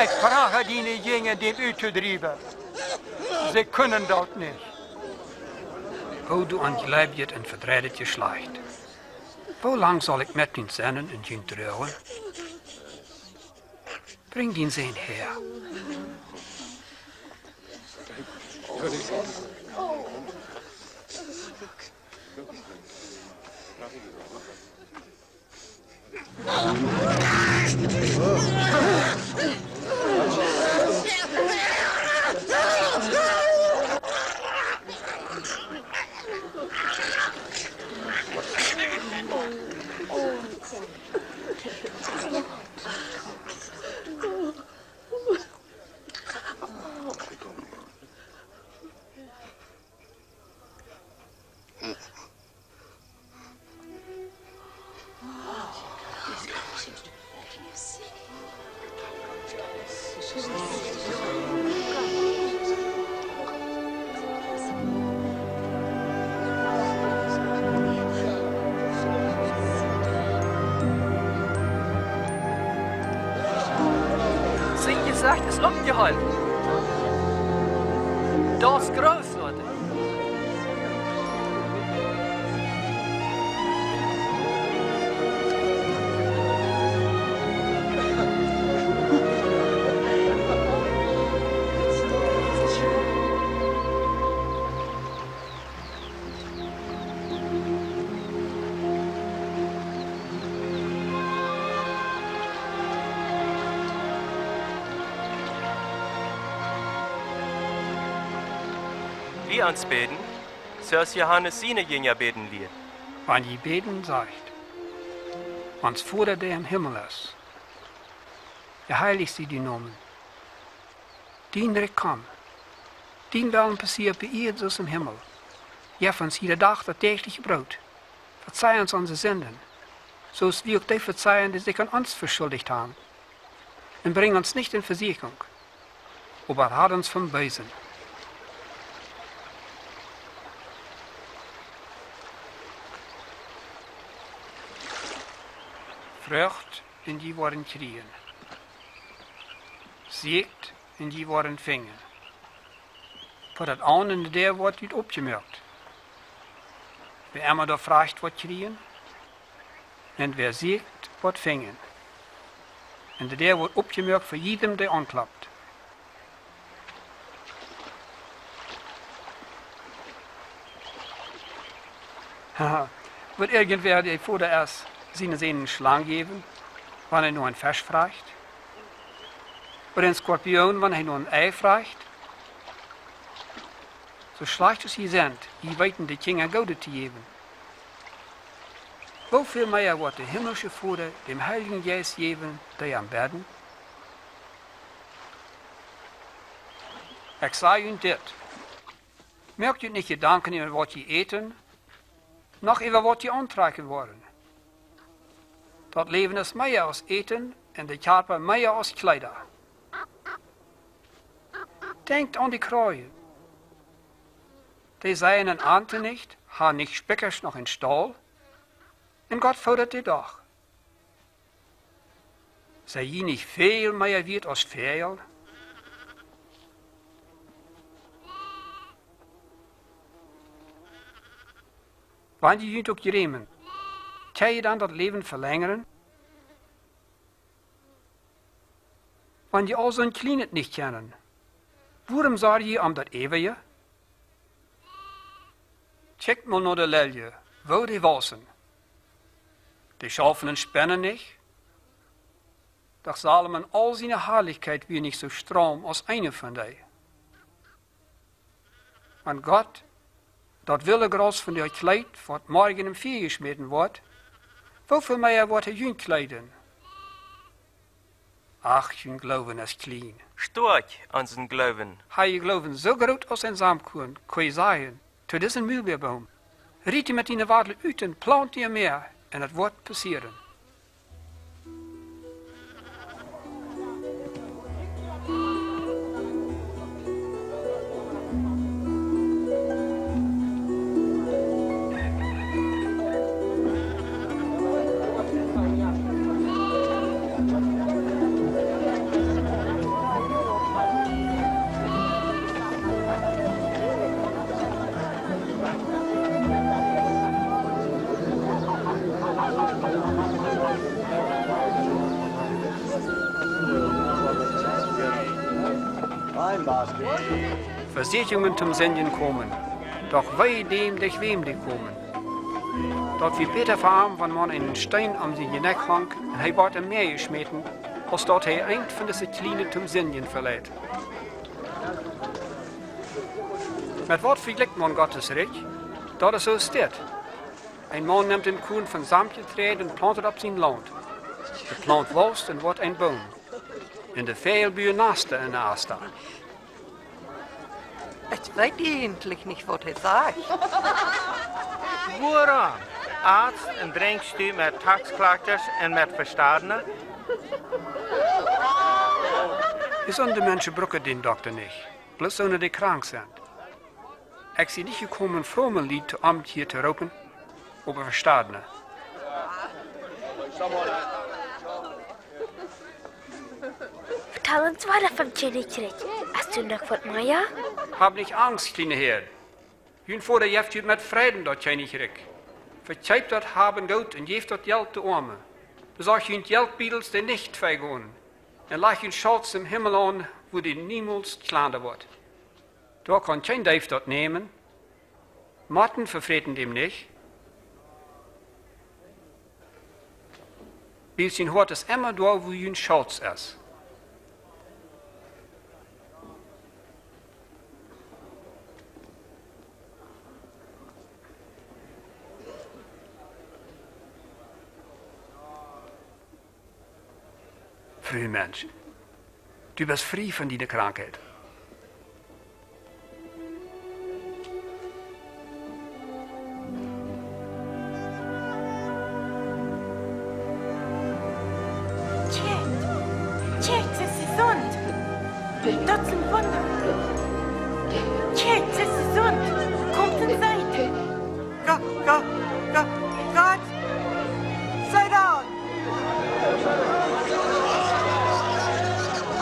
Ich brauche die Jungen, die ihn auszutreiben. Sie können das nicht. O du Angeleibjet und verdreht je schlecht. Wo lang soll ich mit den Sehnen und den Trauern? Bring den Sehnen her. Sinki sagt, ist abgeholt. Das ist groß, Leute. Wir uns beten, Sörs Johannes Sine jenja beten wir. Wann die beten sagt, uns Vater der im Himmel ist, geheiligt sie die Nomen. Dien Recht komm, dien Willen passiert bei ihr so im Himmel. Jef uns jeder Tag das tägliche Brot. Verzeih uns unsere Sünden, so es wir auch die verzeihen, die sich an uns verschuldigt haben. Und bring uns nicht in Versuchung, aber erhalte uns vom Bösen. Vrucht en die worden kriegen. Siegt en die worden vingen. Voor dat andere der wordt niet opgemerkt. Wer immer da vraagt wordt kriegen. En wer siegt wordt vingen. En de der wordt opgemerkt voor jedem die aanklapt. Haha, wordt irgendwer die voor de is. Sie sehen Schlangen geben, wann er nur ein Fisch fragt. Oder ein Skorpion, wann er nur ein Ei fragt. So schlecht es sie sind, die weiten die Kinder Gode zu geben. Wo viel mehr wird der himmlische Vater dem Heiligen Geist geben, der am Werden? Ich sage Ihnen das. Merkt ihr nicht Gedanken über was ihr eten, noch über was ihr antragen wollen. Dat leven is meer als eten en de Körper meer als Kleider. Denkt an die Kräuen. Die seien in Ernte nicht, haben nicht Speckers noch in Stall. Und Gott fördert die doch. Sei je nicht viel mehr wird als viel? Wann die Jünger doch geremen? Kann je dan dat leven verlängern? Wenn die all so ein Kleinet nicht kennen, warum sagt ihr am dat Ewige? Checkt mal nur de Lelje, wo die wasen. Die schaffen und spannen nicht. Doch Salomon all seine Herrlichkeit wie nicht so straum als eine von die. Wenn Gott, dat Wille groß von der Kleid, wat morgen im Vieh geschmeten wird, wofür mehr wird er jüng kleiden? Ach, jüng Glauben ist klein. Stork unseren Glauben. Hei ihr Glauben so groß aus ein Samkorn, kann ich sagen, zu diesem Mühlbeerbaum. Riet ihr mit ihnen Wadel üten, plant ihr mehr, und das wird passieren. Versicherungen zum Senden kommen, doch weh dem, durch wem die kommen. Dort wie Peter verarmt, wenn man einen Stein am sie Neck hang, und er wird im Meer geschmeten, als dort er eng von dieser Kleine zum Senden verleiht. Mit Wort vergleicht man Gottes Reich, dort ist so steht. Ein Mann nimmt den Kuhn von Samtgetreid und plantet auf sein Land. Der Plant wächst und wird ein Baum. In der Fehlbühne naste und naste. Ich weiß eigentlich nicht, was er sagt. Woran? Arzt und Drinkstuhl mit Taxklackers und mit Verstadenen? Gezonde mensen brokken den dokter niet, bloß omdat die krank zijn. Ik zie niet gekomen vrome lied om hier te roepen, maar verstaat me. Vertel ons weiter van Jenny Krieg. Hast du noch was, Maja? Hab nicht Angst, kleine Herr. Hun vor der Jeft met Frieden dort Jenny Krieg. Verzeigt dort haben Geld und jeft dort Geld de Arme. Besorg hun Geldbiedels der nicht vergoen. En lag hun Schatz im Himmel an, wo die niemals klander wordt. Da kann kein Deif dort nemen. Matten verfreten dem nicht. Biels hun hort es immer da, wo hun Schatz ist. Für Menschen. Du bist frei von deiner Krankheit. Check, check, das ist gesund. Das ist ein Wunder. Check, das ist gesund. Kommt in Seite. Gott, Gott, Gott, Gott. Sei down.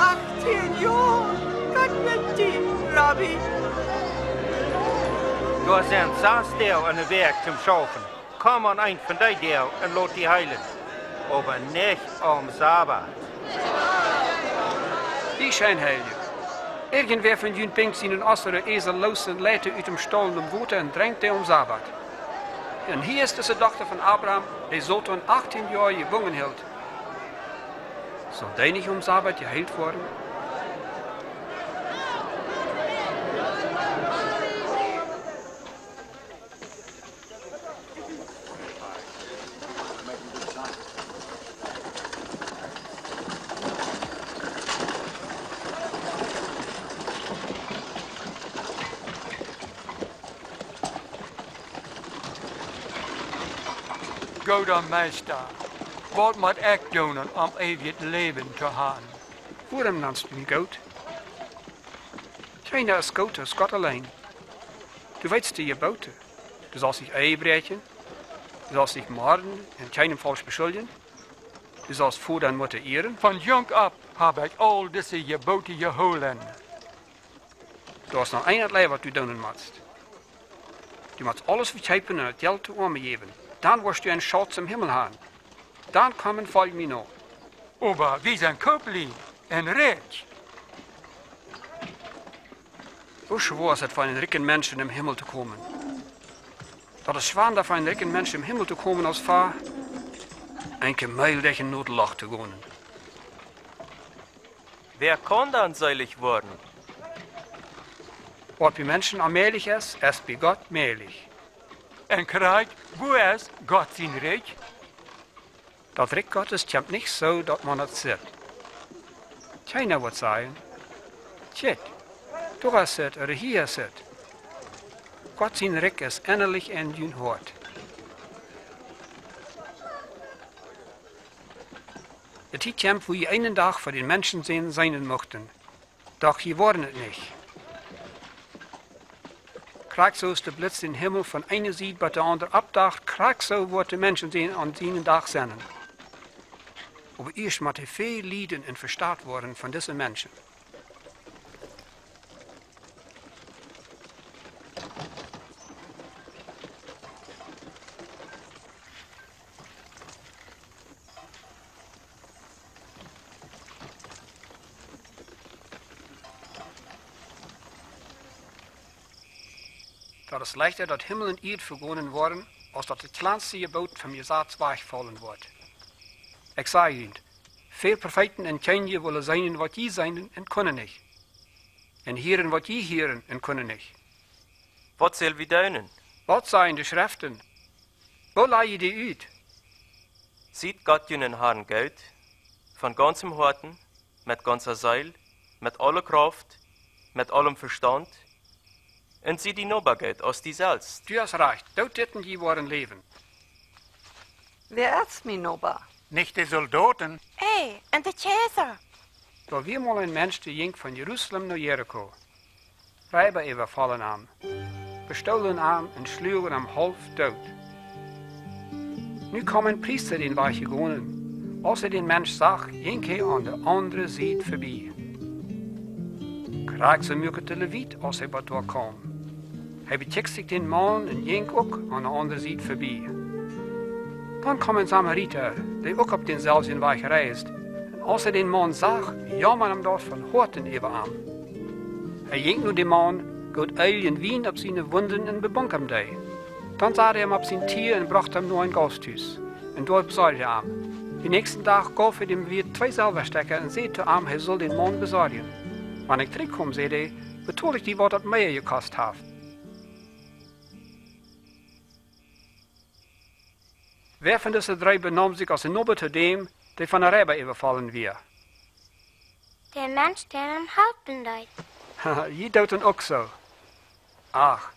achtzehn Jahre, Gott mit dir, Robby. Du sind saß der an der Weg zum Schaufen. Komm an ein von dein der und lot die heilen. Aber nicht am Sabbat. Die scheinheilig. Irgendwer von jün pinkt sie in ossere Esel los und leite uit dem Stollen um Wute und drängt der um Sabbat. Und hier ist es die Tochter von Abraham, die so in achtzehn Jahren gewungen hielt. Soll die nicht um Sabbat geheilt worden? Goede meester, wat moet ik doen om eeuwig leven te hebben? Waarom nanst u me God? Keiner is God als God alleen. Du weißt die geboten. Du sollst dich einbrechen, du sollst dich morden en keinem falsch beschuldigen, du sollst Vater en Mutter ehren. Van jong ab heb ik al deze geboten geholen. Du hast nog één leid wat du doen moet. Du moet alles verkaufen en het geld te armen geven. Dann wirst du einen Schatz im Himmel haben. Dann kommen folgen mir noch. Aber wir sind Köpli, ein Reich. Wo schwer ist es für einen reichen Menschen im Himmel zu kommen? Das ist schwerer für einen reichen Menschen im Himmel zu kommen, als für ein gemütlich in Notlach zu gehen. Wer kann dann selig werden? Was bei Menschen allmählich ist, ist bei Gott mählich. En krijgt, wo is God zijn Rijk? Dat Rijk Gottes komt niet zo dat man het ziet. Keiner wil zeggen, tjit, daar zit, er hier zit. God zijn Rijk is innerlijk in je hart. Het is een wo je einen dag voor de mensen zijn zijn mochten. Doch hier worden het niet. Krak so ist der Blitz den Himmel von einer sieht, bei der anderen abdacht. Krak so wird die Menschen sehen an ihnen Dach senden. Aber erst mal viele Lieden in verstaat worden von diesen Menschen. Es ist leichter, dass Himmel und Erde vergonnen worden, als dass das kleinste Gebot vom Gesetz weichfallen wird. Ich sage Ihnen, viele Propheten und Könige wollen sein, was sie sein und können nicht. Und hören, was sie hören und können nicht. Was soll wir deinen? Was seien die Schriften? Wo leih die Ut? Sieht Gott jenen Herrn Geld, von ganzem Horten, mit ganzer Seil, mit aller Kraft, mit allem Verstand, und sie die Nobergeld aus die selbst. Du hast recht, dort hätten die waren leben. Wer ist mir Nober? Nicht die Soldaten. Ey, und der Käser. Door wie mal een mens die ging van Jeruzalem naar Jericho. Rijber even vallen aan, bestolen aan en sluwen hem half dood. Nu kwam een priester in waar gegaan. Als hij den mens zag, ging hij aan de andere zijde voorbij. Kraak ze moeke de leviet als hij wat door kwam. Hij betekst zich den man en ging ook aan de andere zijde voorbij. Dan kwam een Samariter, die ook op denzelfde weg gereisd. En als hij den man zag, jammer hem daar van horten even aan. Hij ging nu de man, goot uil en wien op zijn wonden en bebonk hem die. Dan zag hij hem op zijn tier en bracht hem naar een gasthuis. En daar bezorgde hij hem. De nächsten Tag gaf er ihm wieder zwei Silberstecker und sagte ihm, er soll den Mann besorgen. Wenn ich zurückkomme, sagte er, bezahle ich dir, was das mehr gekostet hat. Wer von diesen drei benahm sich als ein Nobel zu dem, der von der Räuber überfallen wird? Der Mensch, der am Haupten deit. Je deit ihn auch so. Ach,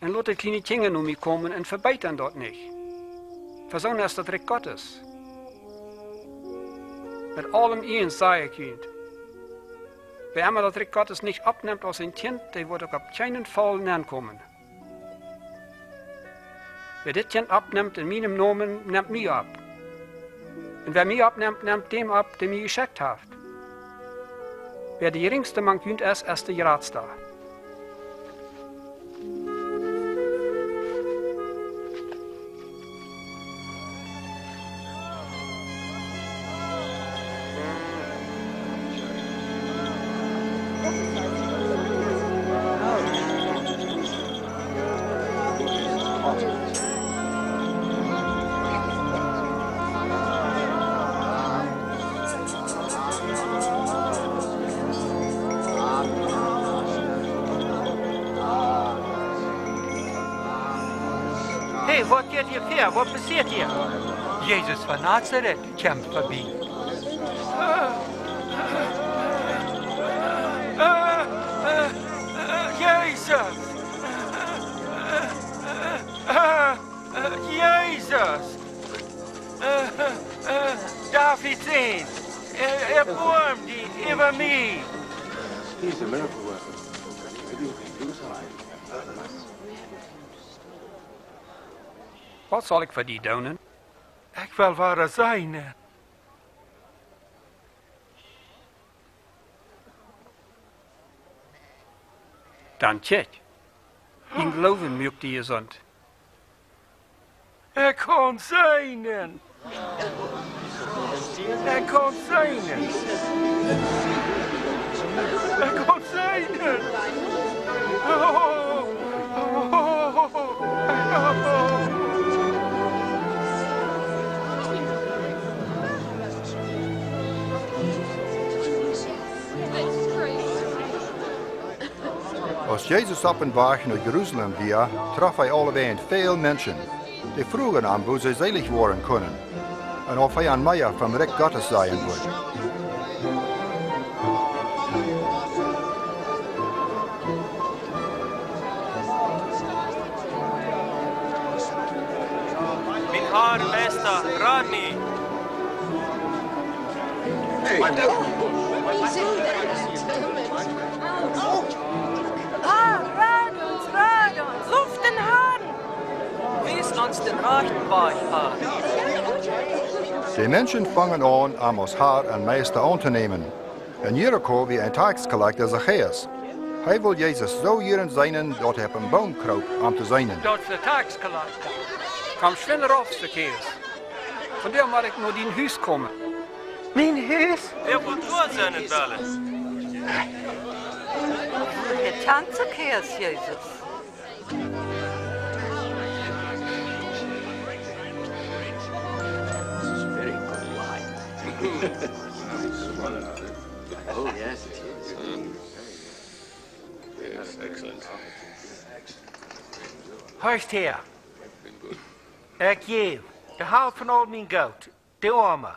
und lass die kleine Kinder um mich kommen und verbeitere dort nicht. Verzonnen is dat recht Gottes. Met allem eens zei ik je. Wer immer dat recht Gottes niet opneemt als een kind, die wordt ook op geen Fall neerkomen. Wer dit kind opneemt in mijn Namen, neemt mij op. En wer mij opneemt, neemt dem op die mij geschickt heeft. Wer de geringste man kunt is, is de grootste. Was passiert hier? Jesus von Nazareth kämpft vorbei. Jesus! Jesus! Darf ich sehen? Er wurmt die über mich. He's a miracle worker. Wat zal ik voor die doen? Ik wil waar zijn. Dan tjek. In geloven moet je gezond. Ik kan zijn. Ik kan zijn. Ik kan zijn. Oh, oh, oh, oh. Als Jezus op een weg naar Jeruzalem ging, trof hij allebei veel mensen. Die vroegen aan hoe zij zelig worden kunnen en of hij aan mij van recht Gottes zijn wordt. Mijn haar beste Rodney. Die Menschen fangen an, Amos Haar und Meister anzunehmen. In Jericho wie ein Tagsgeleiter Zacchaeus. Er will Jesus so jeren seinen, dass er einen Baum kraubt, um zu seinen. Dort ist der Tagsgeleiter. Komm schön rauf, Zacchaeus. Von der mag ich nur in dein Haus kommen. Mein Haus? Er will nur seinen Willen. Der tanzt Zacchaeus, Jesus. Oh, yes, it is. Yes, excellent. Hörst her. Ik geef de half van al mijn goud, de armen.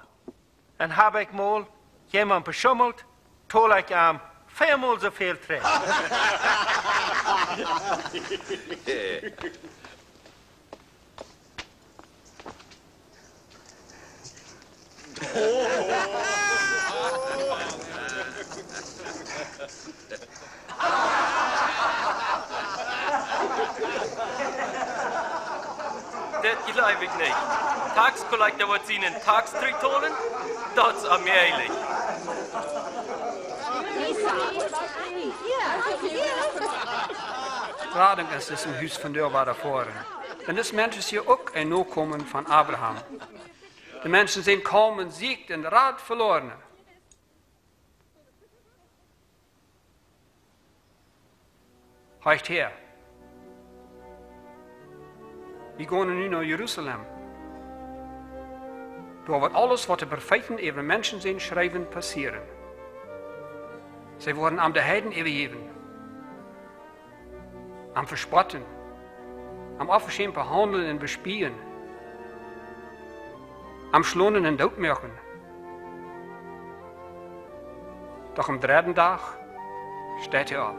En heb ik mal iemand beschummeld, tol ik hem viermaal zoveel terug. Oh! geloof ik niet. Tax collector wordt zien in tax tritonen, dat is aan mij eerlijk. Rading is dus een huis van deurbaar daarvoor. En dus mensen hier ook een nakomen van Abraham. De mensen zijn kaum en ziek en de raad verloren. Heicht her. We gaan nu naar Jeruzalem. Daar wordt alles wat de profeten even mensen zijn schrijven passeren. Zij worden aan de Heiden übergeben, am Verspotten, am Aufgeschehen behandeln und bespielen, am Schlonen und Doodmachen. Doch am dritten Tag steht er ab.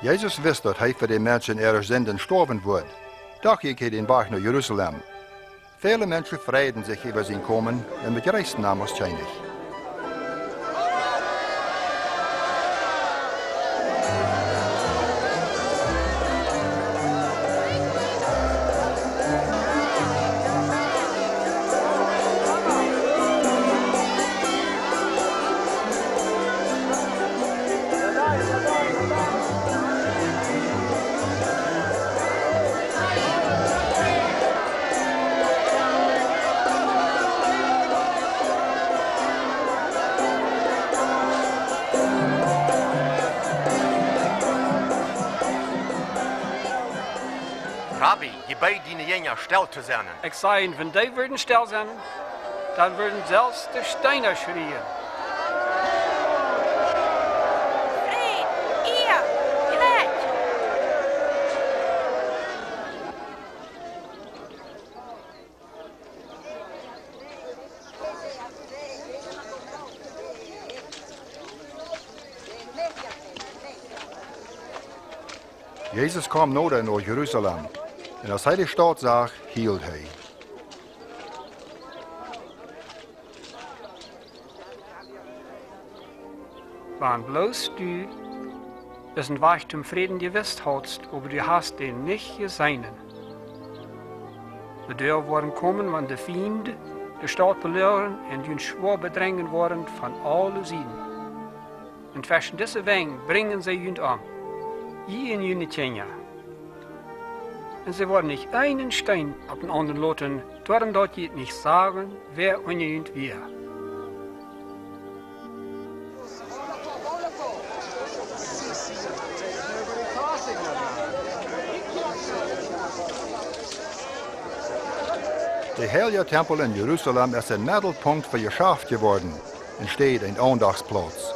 Jesus wist dat hij voor de mensen ihrer Sünden sterben wird. Doch ging hij den Weg naar Jerusalem. Viele Menschen freuten sich über sein Kommen und mit Rechten nahm wahrscheinlich. Ich sage Ihnen, wenn die würden still sein, dann würden selbst die Steine schreien. Fried, ihr, Geleid! Jesus kam nur in Jerusalem. Und als er die Stadt sah, hielt er. Wann bloß du, dessen Weg zum Frieden gewusst hast, aber du hast den nicht geseinen. Bedürf waren kommen, wann der Feind die Stadt verloren und ihn schwer bedrängen worden von allen Seiten. Und zwischen diesen Wegen bringen sie ihn um. Ihr in Jünitjenja. Und sie wollen nicht einen Stein auf den anderen loten, darum dort geht nicht sagen, wer und wer. Der Heilige Tempel in Jerusalem ist ein Mittelpunkt für ihr Schaft geworden und steht ein Andachtsplatz.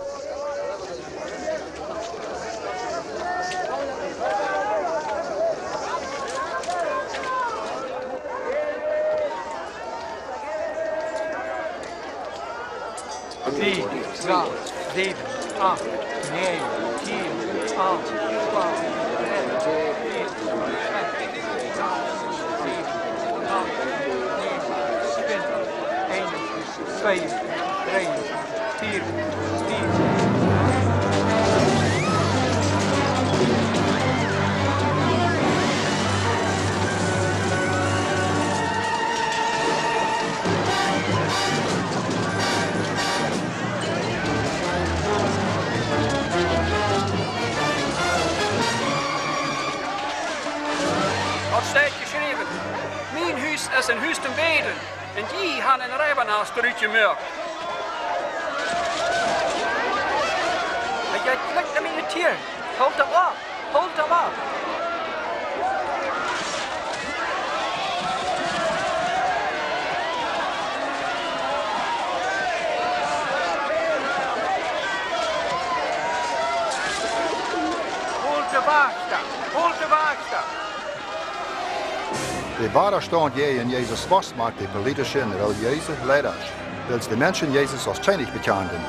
Wahrer stand je in Jesus vast, maakt de politische en religieuze leiders, welke de mensen Jezus als heilig bekenden.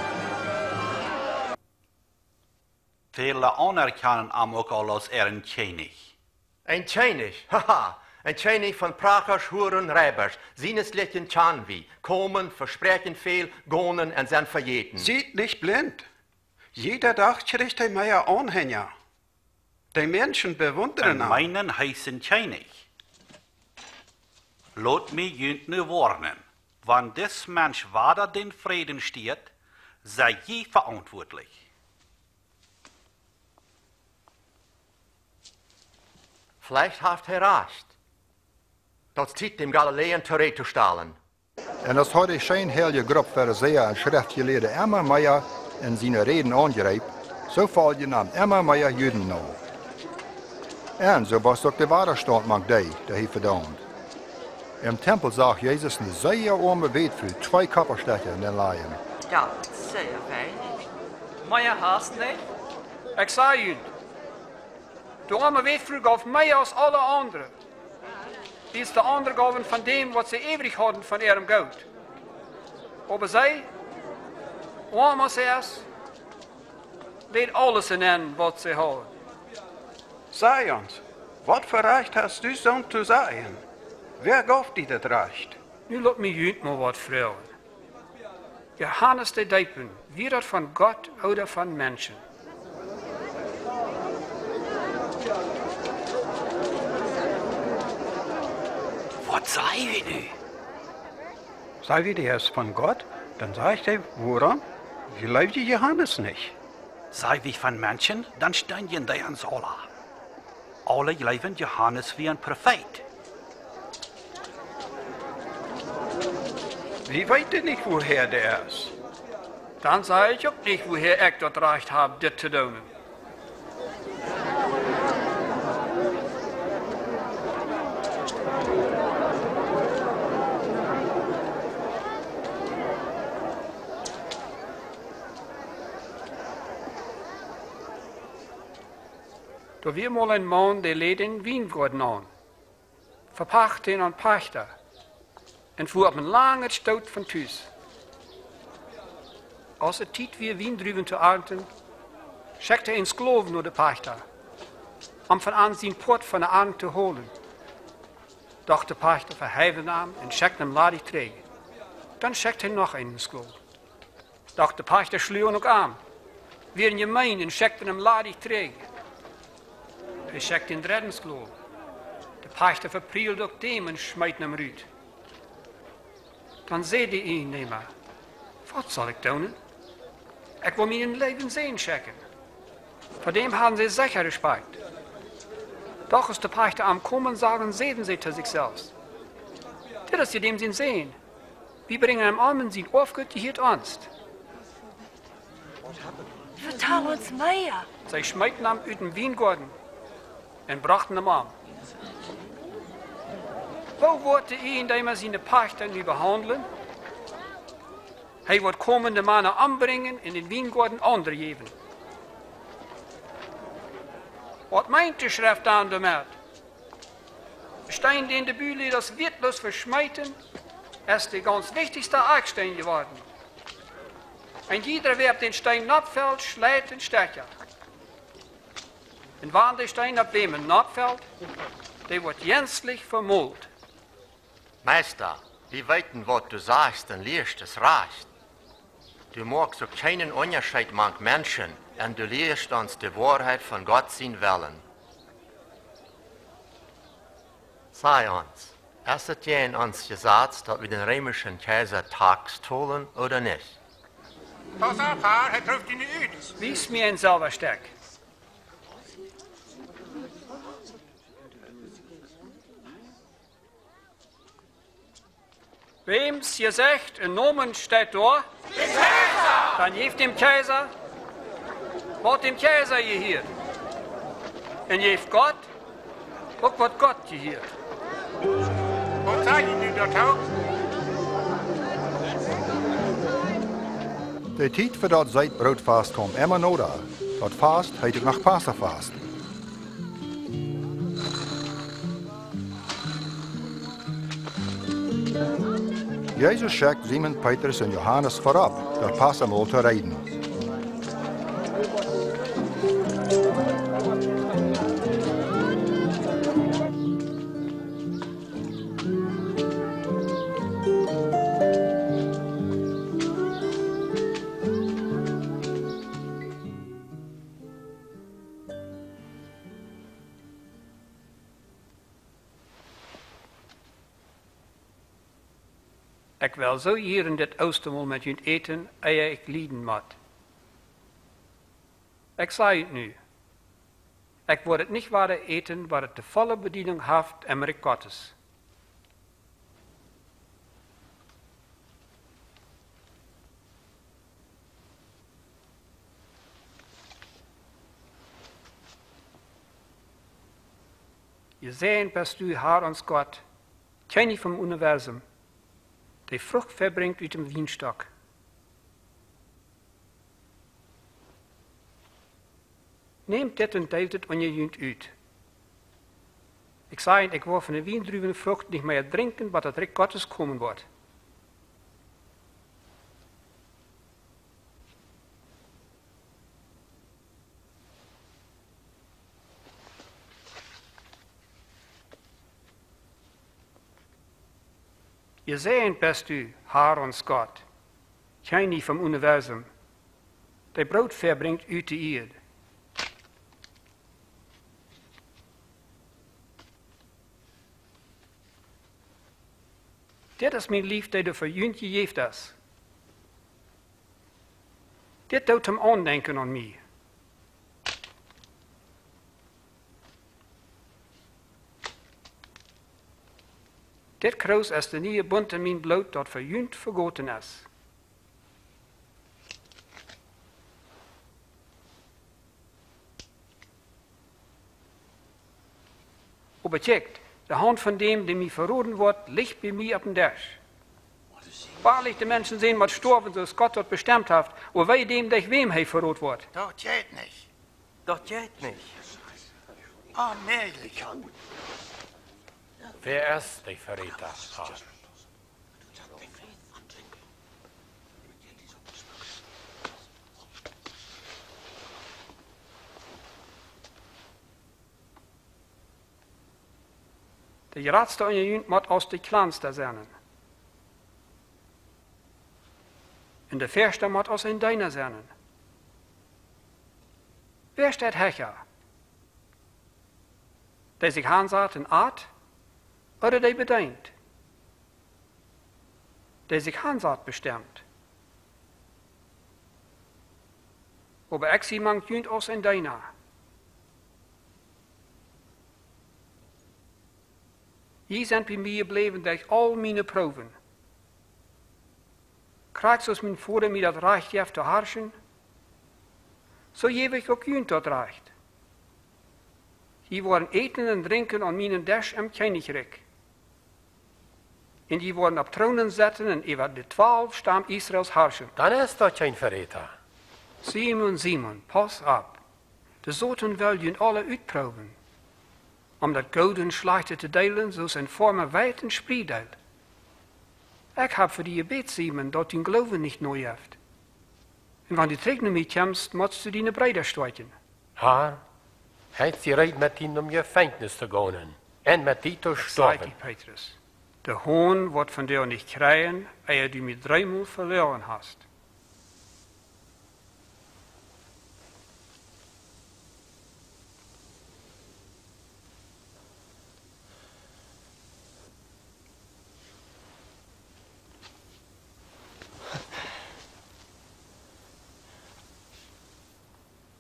Vele anerkennen hem ook al als een heilig. Een heilig, haha, een heilig van prachers, hoeren, rijbers, sinneslichen Chanvi, komen, verspreken veel, gonen en zijn vergeten. Ziet niet blind. Jeder dacht, schrift hij mij aanhänger. Die Menschen bewundern und meinen heißen Chainig. Lot mir jüngner warnen, wann des Mensch wader den Frieden steht, sei je verantwortlich. Vielleicht haft er recht. Das zieht dem Galiläen Tourette zu stahlen. Und das hat die scheinheilige Gruppe Pharisäer und Schriftgelehrte immer mehr in seine Reden angereibt, so fällt ihr Namen immer mehr Juden noch. Und so was doch der Waderstand mag der, der hier verdammt. Im Tempel sagt Jesus eine sehr arme Welt für zwei Körperstädte in den Laien. Ja, sehr wenig. Meier hast nicht? Ich sage Juden. Die arme Welt früher auf mehr als alle anderen. Die ist der andere gaben von dem, was sie ewig hatten von ihrem Geld. Aber sie, arm als erst, lädt alles in ihnen, was sie haben. Sei uns, was für Recht hast du so zu sagen? Wer gab dir das Recht? Nun lass mich jüngst mal was fragen. Johannes der Däupen, wie das von Gott oder von Menschen? Was sei wir nun? Sei wir dir erst von Gott, dann sage ich dir, woran? Wie läuft die Johannes nicht? Sei wir von Menschen, dann stehen die in der Hand alle. Alle leben Johannes wie ein Prophet. Wie weiß denn nicht, woher der ist? Dann sage ich auch nicht, woher ich dort Recht habe, das zu tun. Da wir mal ein Mann, der lädt in Weingarten an, verpacht ihn an Pachter und fuhr auf einen langen Stout von Tüß. Als er tiet wir Wein drüben zu ernten, schickte er ins Kloven oder Pachter, um von an seinen Port von der Ernte zu holen. Doch der Pachter verheven ihn und schickte ihm ladig träge. Dann schickte er noch einen ins Kloven. Doch der Pachter schlug ihn auch an, wir in gemein und schickte ihm ladig träge. Er schickte in den Rettungsglob. Der Pachter verprielt auch dem und schmeißt ihn am Rüd. Dann seht ihr ihn nicht mehr. Was soll ich tun? Ich will mein Leben sehen schicken. Vor dem haben sie sicher Respekt. Doch ist der Pachter am Kommen, sagen, sehen sie zu sich selbst. Das ist ja dem sie sehen. Wir bringen einem Armen sein Aufgut, die hielt Angst. Vertrau uns mehr. Sie schmeißen ihn aus dem Weingarten und brachten ihn an. Wo wollte er, indem er seine Pachter überhandeln? Er wollte kommende Männer anbringen und den Weingarten andere geben. Was meint die Schrift dann damit? Stein in der Bühle, das wirtlos verschmeiten, ist die ganz wichtigste Eckstein geworden. Und jeder, wer auf den Stein abfällt, schlägt den Stecher. Und wann der Stein ab wem nachfällt, der wird jänzlich vermult. Meister, wir weiten, was du sagst, dann lehrst es recht. Du magst auch keinen Unterscheid manch Menschen, und du lehrst uns die Wahrheit von Gott sein Wellen. Sei uns, hast du in uns gesagt, dass wir den römischen Kaiser Tax holen oder nicht? Das Erfahr, er trifft in die Üdes. Wies mir ein Silbersteck. Wem's gesagt, in Nomen steht da, dann jeft dem Kaiser, was dem Kaiser je hier. Und jeft Gott, guck, was Gott je hier. Was sag ich dir da taub? Die Zeit für das Seitbrotfast kommt immer noch da. Das Fast heißt nach Passafast. Jesus schickt Simon, Petrus und Johannes vorab, der Passamal zu reden. Ik wil zo hier in dit oostermol met jullie eten, eer ik lieden moet. Ik zei het nu. Ik word het niet waar eten, waar het de volle bediening heeft en merk Gottes. Je zijn best u haar ons Gott, Tjeni vom Universum, die Frucht verbringt uit dem Weinstock. Neemt dit en deelt het ongejunt uit. Ik zei, ik wil van de wiendruwen Frucht niet meer drinken, wat het Recht Gottes komen wordt. Je zijn best u, haar ons Gott, Tjeni vom Universum, die brood verbringt uit de Erde. Dit is mijn liefde, die voor jullie geeft is. Dit doet hem aandenken aan mij. Dit kruis is de nieuwe bond in mijn bloed dat voor jullie vergoten is. Overcheckt. De hand van dem, die mij verroden wordt, ligt bij mij op den Tisch. Waarlijk de mensen zijn wat gestorven, zoals Gott dat bestemd heeft, of wij dem, durch wem hij verrood wordt. Dat geht niet. Dat geht niet. Oh, nee. Wer is die Verräter? De geradste onder jullie moet als de kleinste zijn. En de verste moet als een deiner zijn. Wer staat hecher? Die zich aanzet en aat, oder die bedeint? Die zich aanzet bestemmt. Aber ik zie mangt jullie als een deiner. Je zijn bij mij gebleven door al mijn proeven. Krijgt als mijn vader mij dat recht heeft te herrschen, zo geef ik ook jullie dat recht. Die worden eten en drinken aan mijn des en Königreich. En die worden op tronen zetten en over de twaalf stam Israels herrschen. Dan is dat geen verräter. Simon, Simon, pas op. De zoten wil jullie alle uitproeven. Om dat gouden slechte te delen, zoals in vormen wijd en spreidel. Ik heb voor die gebed, Simon, dat hun geloven niet nodig heeft. En wanneer die trek naar mij komt, moet je die breider stoten. Haar, hij is bereid met die om je gevangenis te gaan en met die te sterven. Zeg je, Petrus, de hoon wordt van jou niet krijgen, als je die met dreimal verloren hast.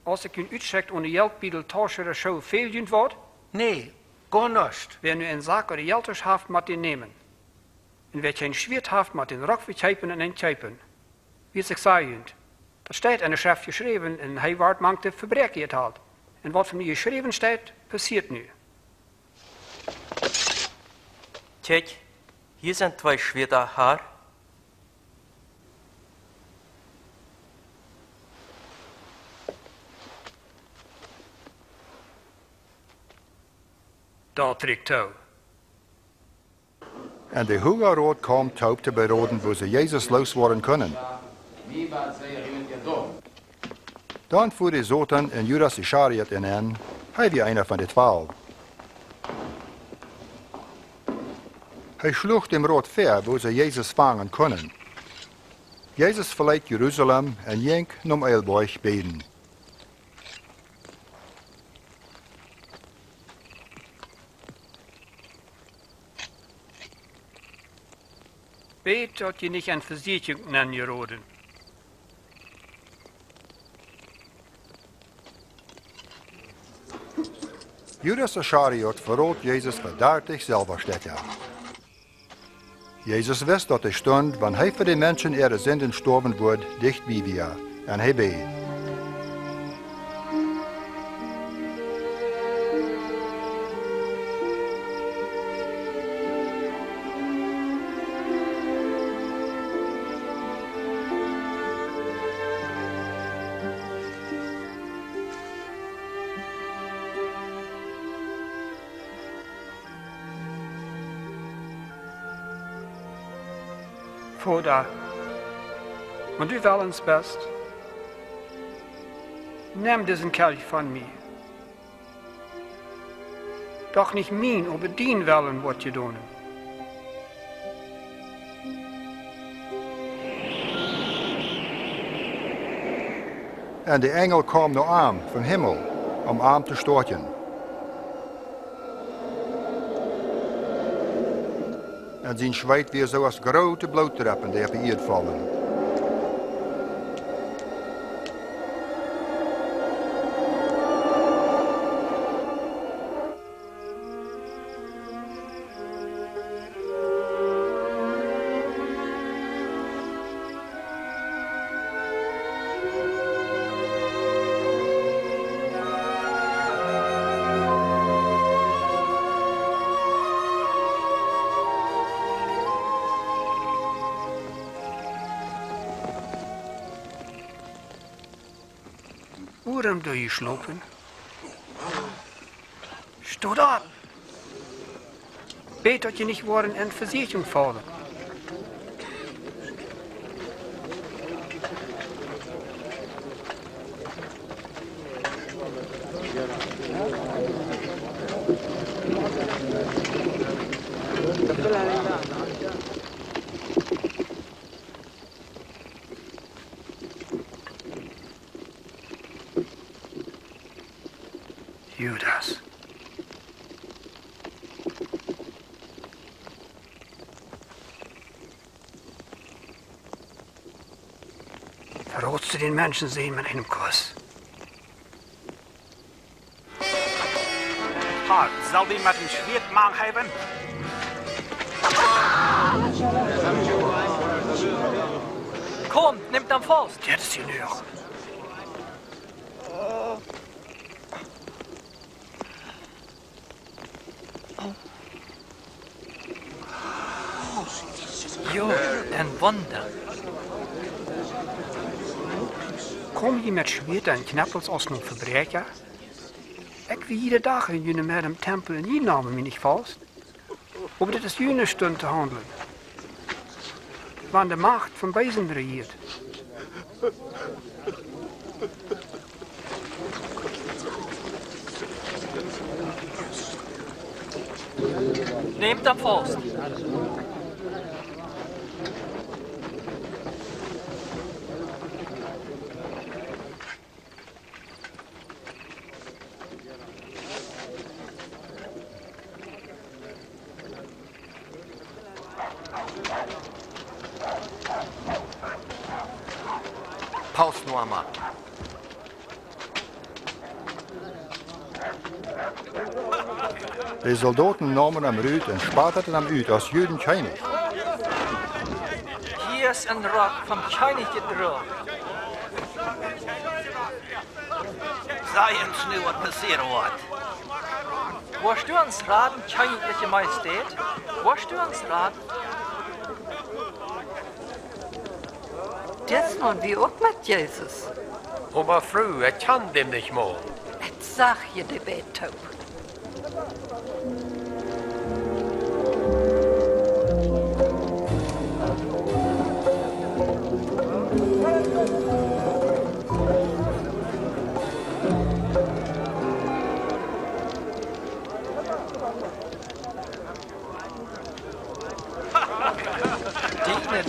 Als ik u uitschrijf onder geldbiedel, tasche de show veel jullie wat? Nee, gar nicht. Wer nu een zak oder gelders heeft, moet die nemen. En wer geen schwert heeft, moet den Rock verkijpen en entkijpen. Wie is ik zei jullie? Dat staat in de schrift geschreven en hij wordt manke verbreker getaald. En wat van die geschreven staat, passiert nu. Kijk, hier zijn twee schwerter haar. Dat trekt touw. En de Hügelrot kwam touw te beroden, wo ze Jezus los worden kunnen. Dan voer de Zotan en Judas de Schariat in hen, hij wie einer van de twaalf. Hij sloeg dem Rot ver, wo ze Jezus vangen kunnen. Jezus verleidt Jeruzalem en ging nom Eilborg beden. weet dat je niet een verziertje kan je roden. Judas Iscariot verroodt Jezus verdertig zelf steeds aan. Jezus wist dat de stond, wanneer hij voor de mensen ihre Sünden sterven wordt, dicht bij wir, en hij beet. Vader, want u wel ons best, neem diesen Kelch van mij. Doch niet mijn, aber dien willen wordt je doen. En de engel kwam naar arm van Himmel, om arm te storten. En zijn schweit weer zoals grote blauwtreppen die op de aarde vallen. Uren durchschlafen. Stoot op! Weet dat je niet worden in Versicherung vallen. Judas. Verrottst du den Menschen sehen mit einem Kuss? Hart, soll die mit dem Schwert machen haben? Komm, nimm den Faust! Jetzt genug. Ein Wunder. Kom je met schwert en knappels als een verbreker? Ik wie iedere dag in jullie met een tempel en jullie namen me niet vast. Om dit is jullie stund te handelen. Want de macht van wijzen regeert. Neem dat vast. Paus nur einmal. Die Soldaten nahmen am Rüd und sparten am Üd aus Juden König. Hier ist ein Rock vom König gedroht. Sei uns nur, was passiert wird. Wirst du uns raten, Königliche Majestät? Wirst du uns raten? Das machen wir auch mit Jesus. Aber früh, er kann dem nicht mal. Jetzt sag je die Beto.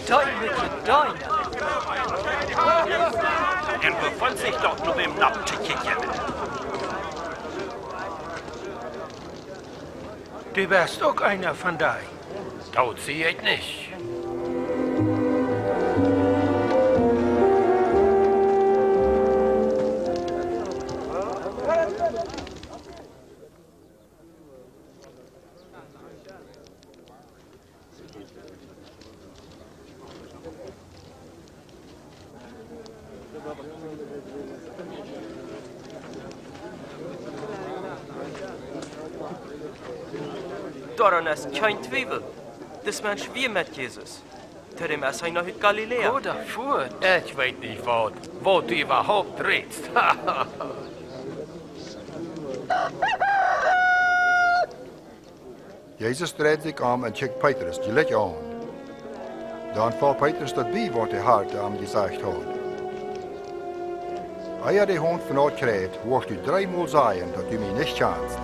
Deine, deine, deine. Er befand sich doch nur im Napptickchen. Du wärst auch einer von da. Tut sie jetzt nicht. Daaraan is geen twijfel. Dit mens wie met Jezus. Daarom is hij nog in Galilea. Goed voort. Ik weet niet wat, wat u überhaupt redt. Jezus draait zich om en kijkt Petrus direct aan. Dan valt Petrus dat bij wat hij hart aan gezegd had. Als je de hond vanuit krijgt, wordt u driemaal zeggen dat u mij niet chanst.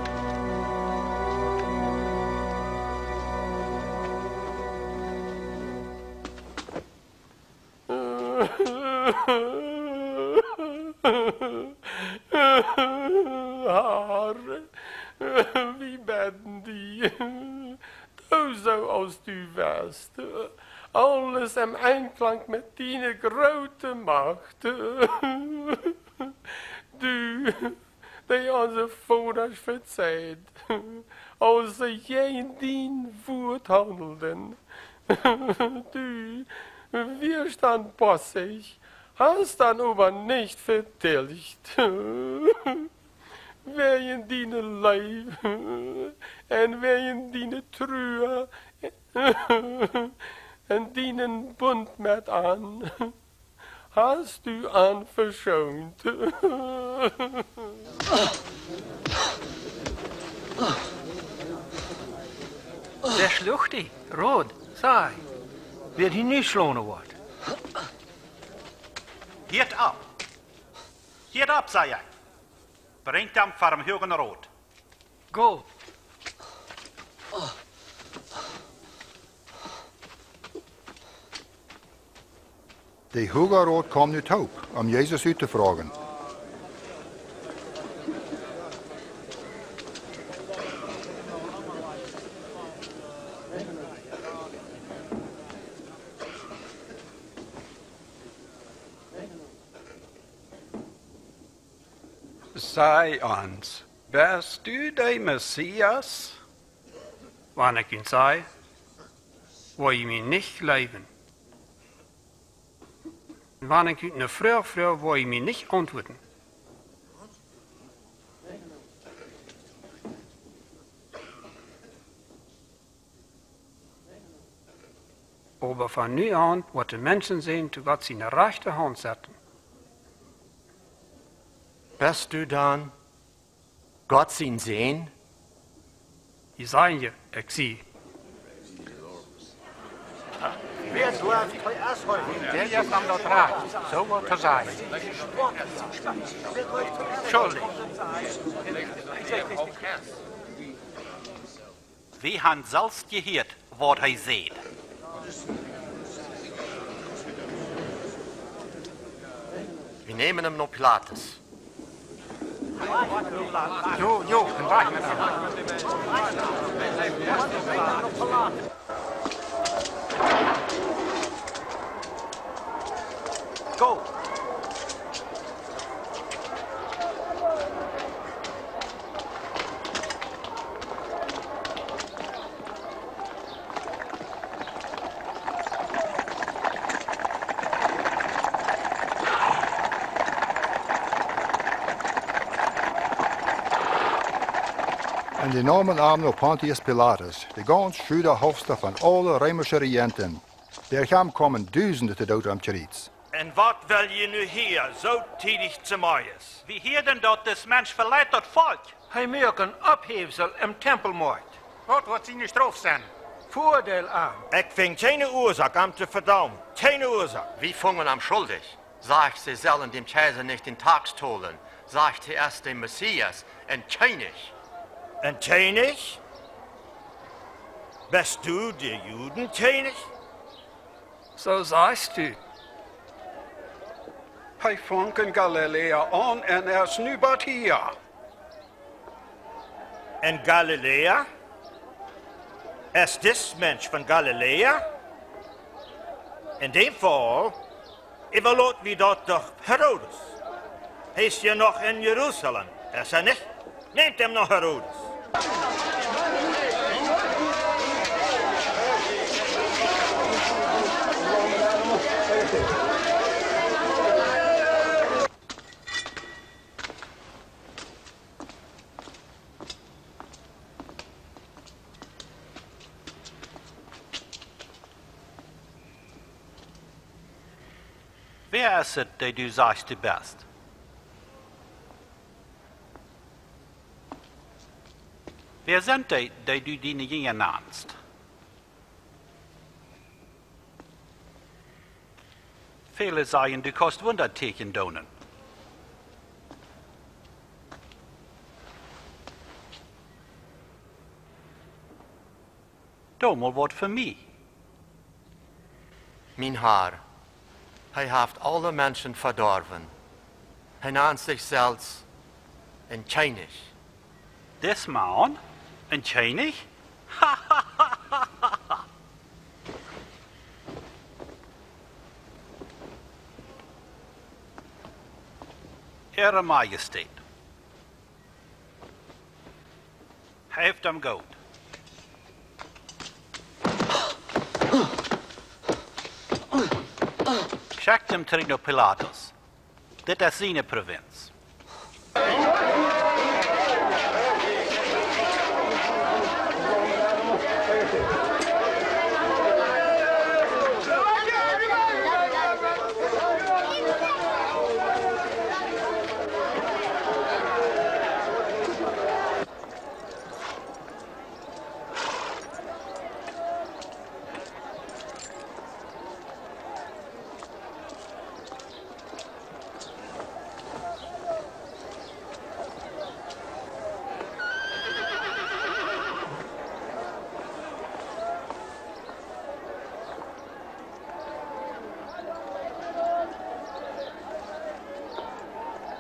Wie ben die? Doe zo als u wist. Alles in einklank met die grote macht. Du, die onze voorders verzeiht, als jij in dien woord handelden. Du, weerstand passig, hast dan aber nicht vertilgt. Wegen dine Leib en wegen dine Trühe en dienen bund met aan, hast u aan verschoond. Der schluchtig, rood, saai, wird hier niet schlonen wordt. Geert ab, geert ab, zei jij. Brengt hem van Heugen rood. Go. De Heugenrood kwam nu toe om Jezus uit te vragen. Zei ons, bist u de Messias? Wann ik ihn sei, wo ich mich nicht leben. Wann ik u eine Frau, Frau, wo ich mich nicht antworten. Aber von nu an, wo die Menschen sehen, zu Gott seine rechte Hand setzen. Bist du dann Gott sehen sehen? Ich sehe ja, ich sehe. Wer ist wohl die Erste? Der jetzt am Notrat, so wird er sein. Schuldig. Wie han selbst gehört, was er sieht. Wir nehmen ihm nur Pilatus. Jo, jo, en wacht met hem. Go! En die namen armen op Pontius Pilatus, de ganz schöne hoofdstad van alle Rijmische regenten. Daarom komen duizenden te dood aan Tjeriets. En wat wil je nu hier, zo tijdig te maaien? Wie hier denn dat des mens verleidt tot volk? Hij merkt een ophefsel im tempelmoord. Wat wordt zijn straf zijn? Voordeel aan. Ik vind geen oorzaak aan te verdammen. Geen oorzaak. Wie vangen am schuldig? Sagt ze sollen dem Kaiser nicht den Tag stohlen. Sagt ze erst dem Messias, en König. Ein König? Bist du der Judenkönig? So sagst du. Hij fängt in Galiläa an und er ist nu bald hier. In Galiläa? Ist das Mensch von Galiläa? In dem Fall überlot wir dort doch Herodes. Er ist ja noch in Jerusalem, ist er nicht? Nehmt ihm noch Herodes. wer is het die du sagst, du bist? Wer sind die, die du diejenigen nennst? Viele sagen, du kannst Wunderteken tun. Da mal was für mich. Mein Herr, hij heeft alle Menschen verdorven. Hij nennt sich selbst ein König. This man? Ein König? Ihre Majestät, helft am Gold. Schickt ihm Trino Pilatus. Das ist seine Provinz.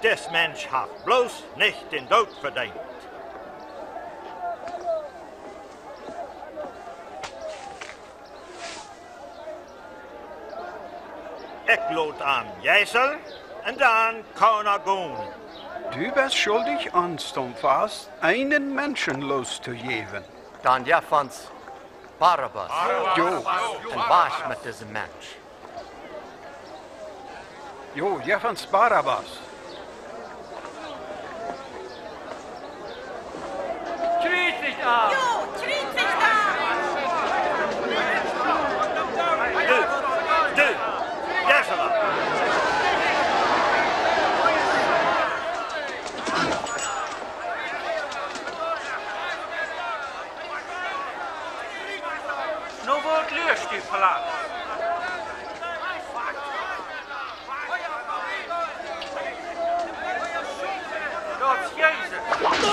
Des Mensch hat bloß nicht den Tod verdient. Ich lot an Jesel und dann Konagun. Du bist schuldig, Anstumpfast, einen Menschen loszugeben. Dann ja fand's Barabbas. Jo, und warst mit diesem Mensch. Jo, ja fand's Barabbas. Jo, tritt sich da! Du, du, Jesela! Nu wordt löst die Palast. Dat is Jezus.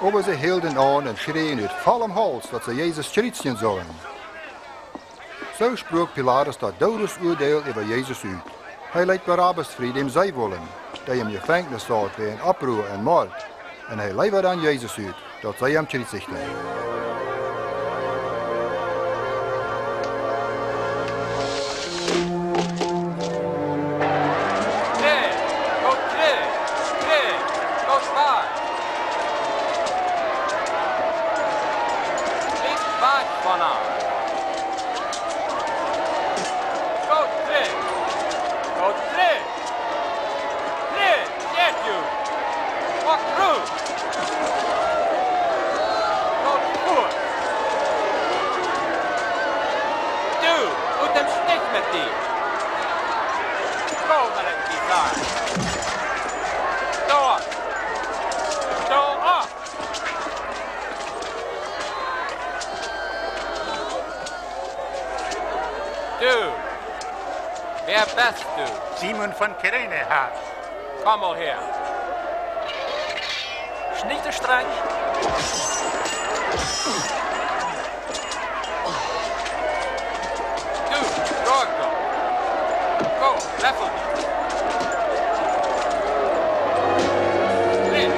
Aber sie hielten an und schrien mit vollem Hals, dass sie Jesus schritzen sollen. So sprach Pilatus das Todesurteil über Jesus uit. Hij leidt Barabbas frei, dem sie wollen, der im Gefängnis saß wegen Abruhr und Mord. Und hij leidt an Jesus uit, dass sie ihm schritzigten. Simon von Kyrene, Herr. Komm mal her. Nicht so streng. Du, Rorgo. Go, Löffel. Dreh.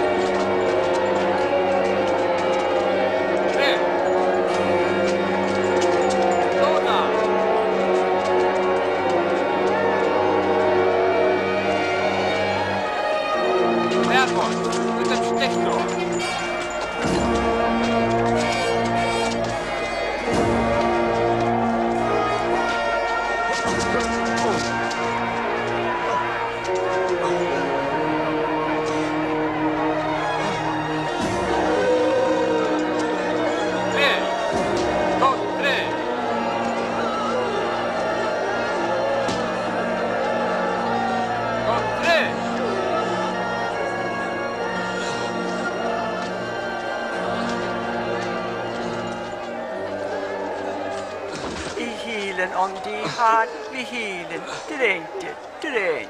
Helen om die haar, wie Helen. Drink het, drink.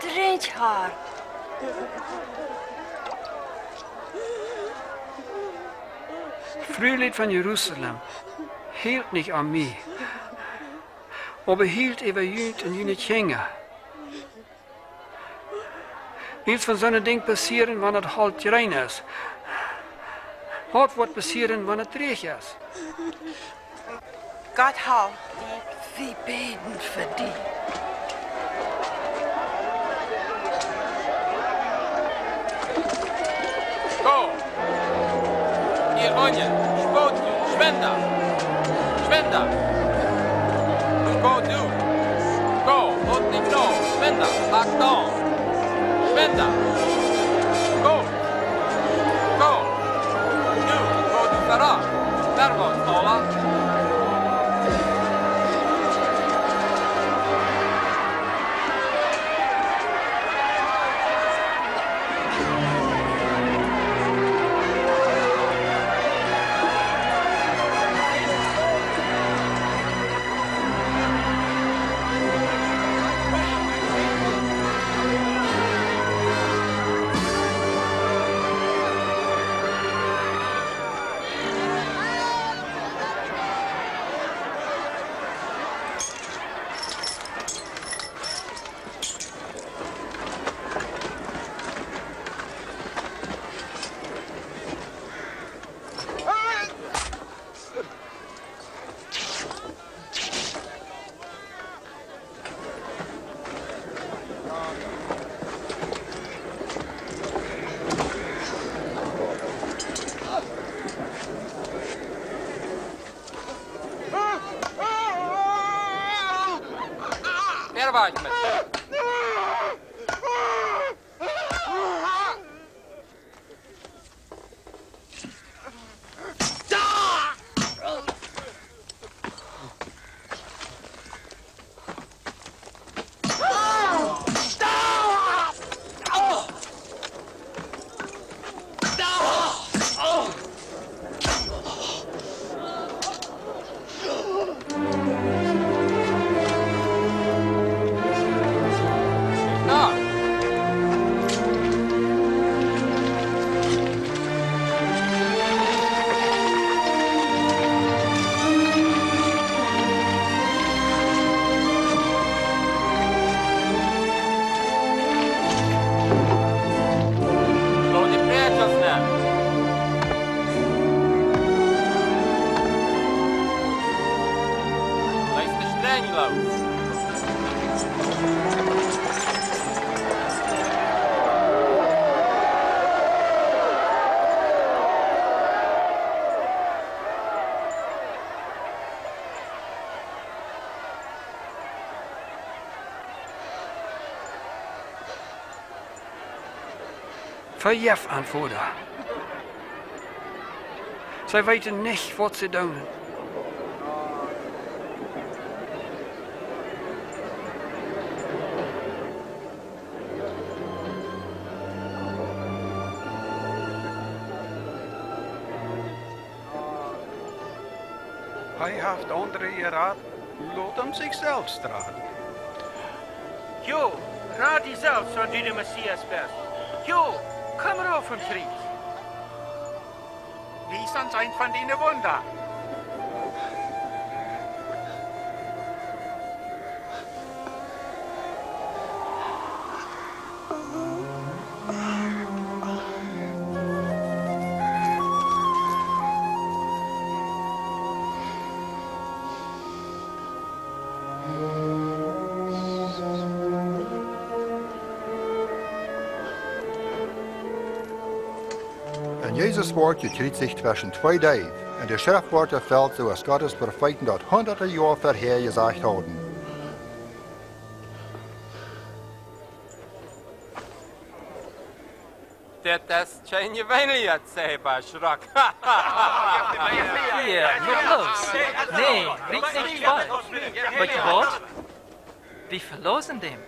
Drink haar. Frühling van Jeruzalem hield niet aan mij, maar hield über Jüd und Jüd Gänger. Nichts von so einem Ding passieren, wenn es halt rein ist. Halt wird passieren, wenn es dreig ist. Gott hau, wir beten für dich. Go! Ihr Onion, Spotli, Schwender! Schwender! Und go du! Go! Und nicht no! Schwender! Achtung! Schwender! Go! Go! Du! Go du verrat! Verrat, Ola! Verjef aan voeder. Zij weten niet wat ze doen. Hij heeft onder je raad, laat hem zichzelf straten. Jo, raad jezelf, zo die de Messias best. Jo! Komm rauf vom Krieg. Wie ist sonst ein von denen Wunder? Jezus wordt gekruisigd tussen twee duiven en de schrift wordt vervuld zoals Gottes profeten dat honderden jaar voorheen gezegd hadden. Dit is geen juwelier, Seba, schrak. Hier, nog los. Nee, riech niet wat. Weet je wat? We verlozen hem.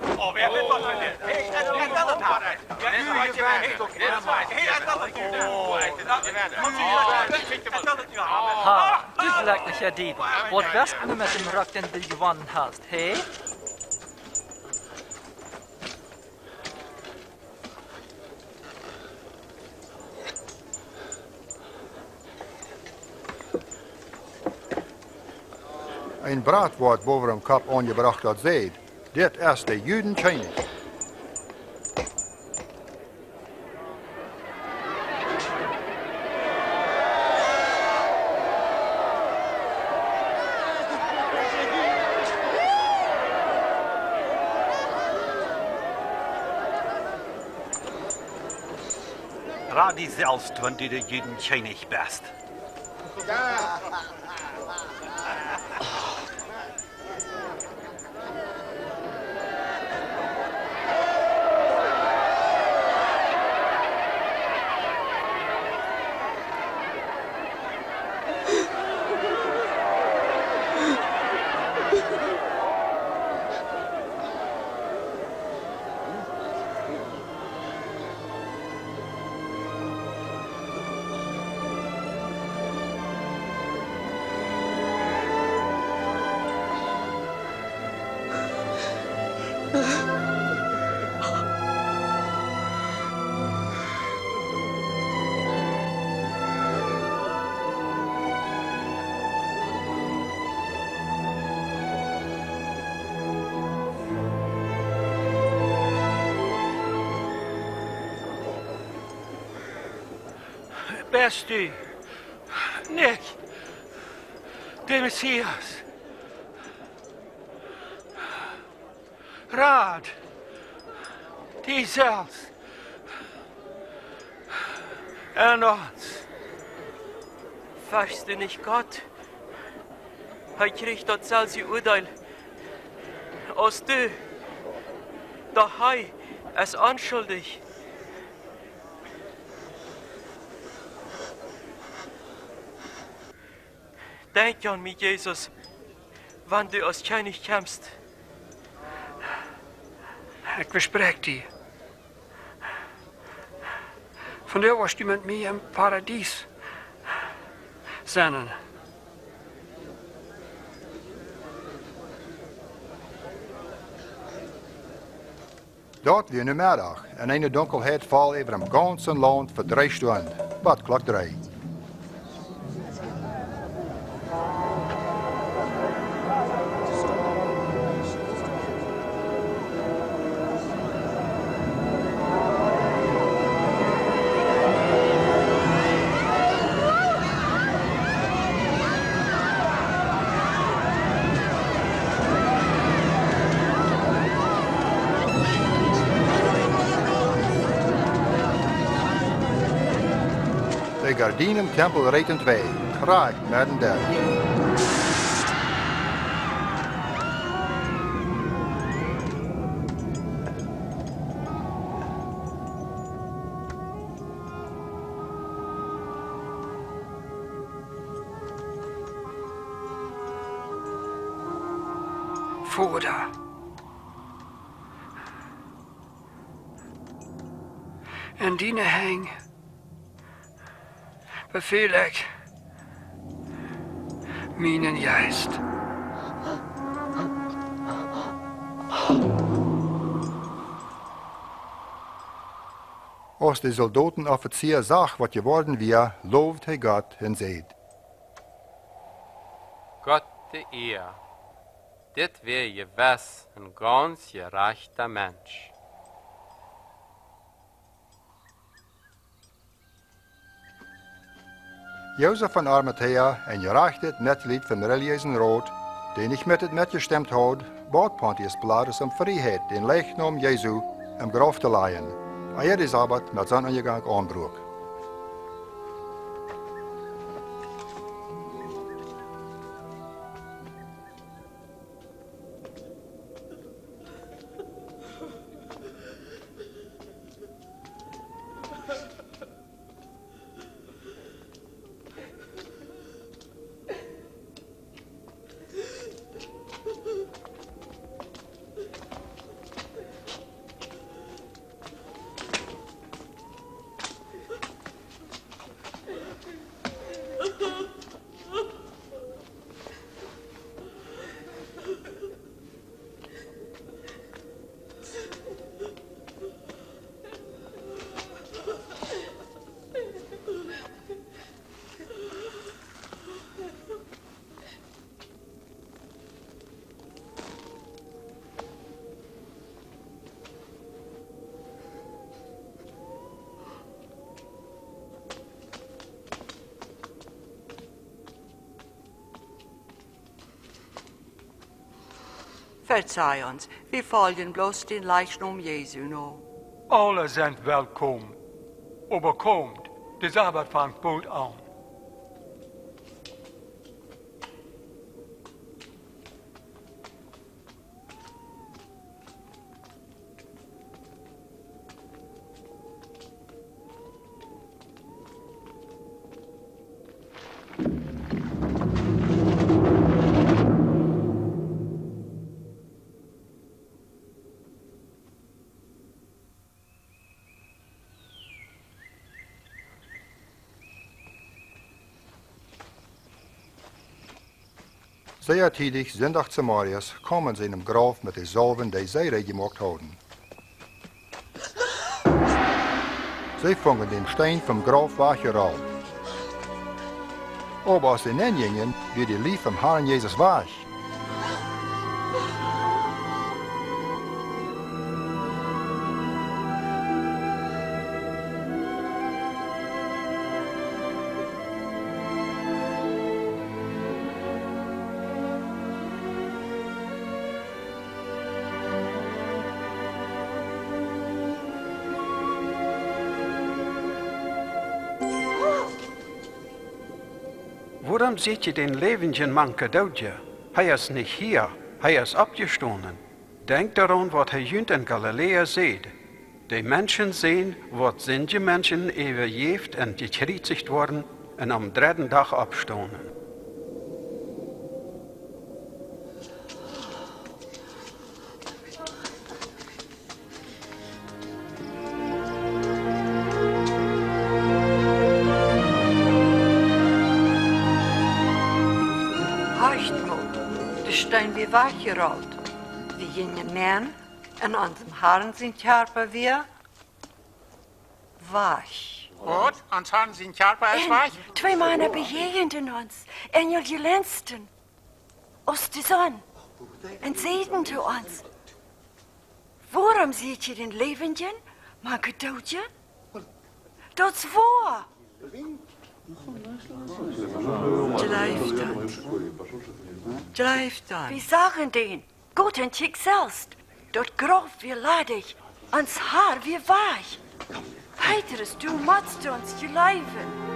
Oh, we have this one right there. Hey, that's another top. That's right, Evander. That's right. Hey, that's another two. Oh, that's another two. Ha, du vielleicht nicht erdieben. Und was du mit dem Rock denn gewonnen hast, hey? Een braad wordt boven hem kap aangebracht dat zeed. Dit is de Judenschijning. Raad je zelfst, wanneer je de Judenschijnig best. Ja. Best u, Nick, de Messias, Raad, die zelfs en ons. Verstehst du nicht Gott? Er kriegt dort selbst ihr Urteil. Aus du, der Hai, ist unschuldig. Denk an mich, Jesus, wann du aus König kämpfst. Ich verspreche dir, von dir wirst du mit mir im Paradies sein. Dort wie in de middag, en een donkerheid valt over het ganzen land voor drie stunden. Wat klok drie. Gardinum Tempel rijden twee, graag met een derde. Vader. En dienen hang. Befehl ich meinen Geist. Als die Soldatenoffizier sagt, was geworden wir, lobt er Gott und sagt: Gott, ihr, dit wär je was ein ganz gerechter Mensch. Jozef van Arimathea en je raakt het netlied van de religieuze rood, die niet met het metgestemd houdt, bood Pontius Pilatus om vrijheid den leegnaam Jezu hem graf te leien. Hij had de Sabbat met zijn ingang aanbroek. Verzeih ons, we volgen bloos den Leichnam Jesu no. Alle sind welkom, aber kommt, die Sabbat fängt bald an. Sehr tidig sind auch Samarias, kommen sie in dem Graf mit den Salven, die sie reingemacht haben. Sie fangen den Stein vom Graf weggerauf. Aber aus den Endjungen wird die Liebe vom Herrn Jesus weich. Warum seht ihr den lebenden Mann gedood? Hij ist nicht hier, hij ist abgestohlen. Denkt daran, was er jüngst in Galiläa seht. Die Menschen sehen, was sinnige Menschen ewigst und gekreuzigt worden und am dritten Tag abstohlen. Weggerollt. Wie jenen Mann in unserem Haaren sind Körper wir weich. Gut, uns Haaren sind Körper ist weich. Zwei Männer bejegenden uns, Engel glänzten aus der Sonne und sehten zu uns. Warum seht ihr den Lebenden, mein Gedoodje? Dort war. Gleift uns. Gleift uns. Wir sagen den, Gott und Tick selbst. Dort grob wir ladig, ans Haar wir weich. Heiteres, du matzt uns die Leiben.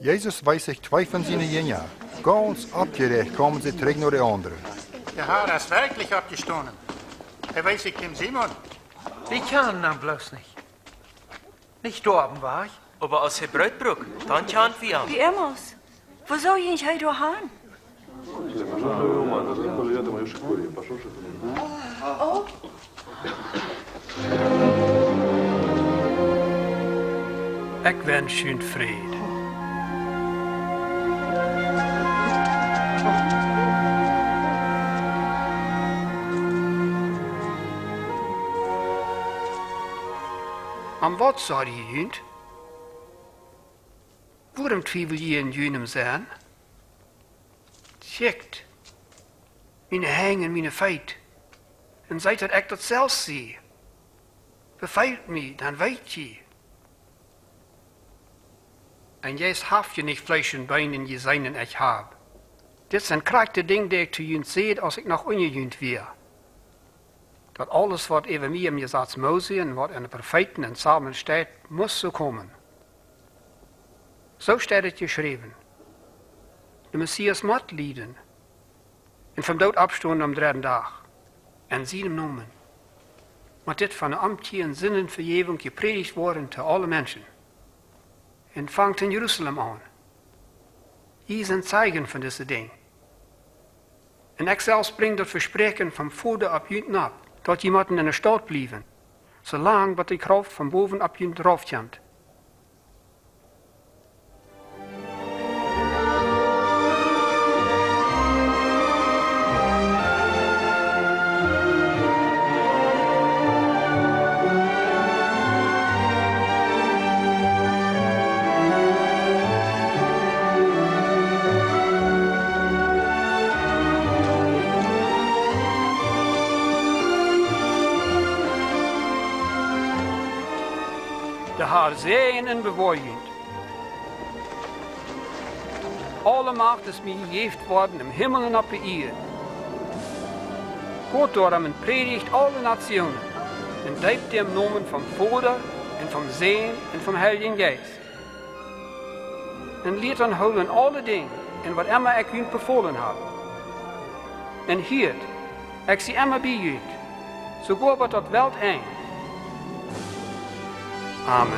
Jesus weiß sich zwei von seinen Jüngern. Ganz abgerecht kommen sie trägen nur die anderen. Der Herr ist wirklich abgestohlen. Er weiß sich dem Simon. Die kennen ihn bloß nicht. Nicht dorben war ich. Aber aus Hebräutbrück, dann kennen wir ihn. Wie immer. Wo soll ich ihn heute haben? Oh. Ich wünsche schön Frieden. Am wat zei je jünt? Waarom twijfel je in jünem zijn? Checkt. Mijn hang en mijn feit. En zei dat ik dat zelf zie. Befeilt me, dan weet je. En jij haft je niet Fleisch en Bein in je zijn en ik heb. Dit zijn krachte dingen die ik te jünt zie als ik nog ongejünt weer. Dat alles wat even meer in Gesetz Mose en wat in de profeten en Psalmen staat, moest zo komen. Zo staat het geschreven. De Messias moet lijden en van dood opstaan om derde dag en zijn noemen. Maar dit van de amtje en zinnenvergeving gepredigd worden te alle mensen. En vangt in Jeruzalem aan. Hier zijn zeigen van deze ding. En ik zelfs breng dat verspreken van voeden op jünden op. Dat jemanden in de stad blijven, zolang wat de kracht van boven op je drauf komt. de haar zeeën en bewoeiend. Alle Macht ist mir gegeben worden im Himmel und auf der Erde. Gott darum predigt alle Nationen und bleibt im Namen vom Vater und vom Sohn und vom Heiligen Geist. Und lehrt und holen alle Dinge, in was immer ich ihnen befohlen habe. Und hiert, ich sie immer bei euch, sogar was das Welt ein. Amen.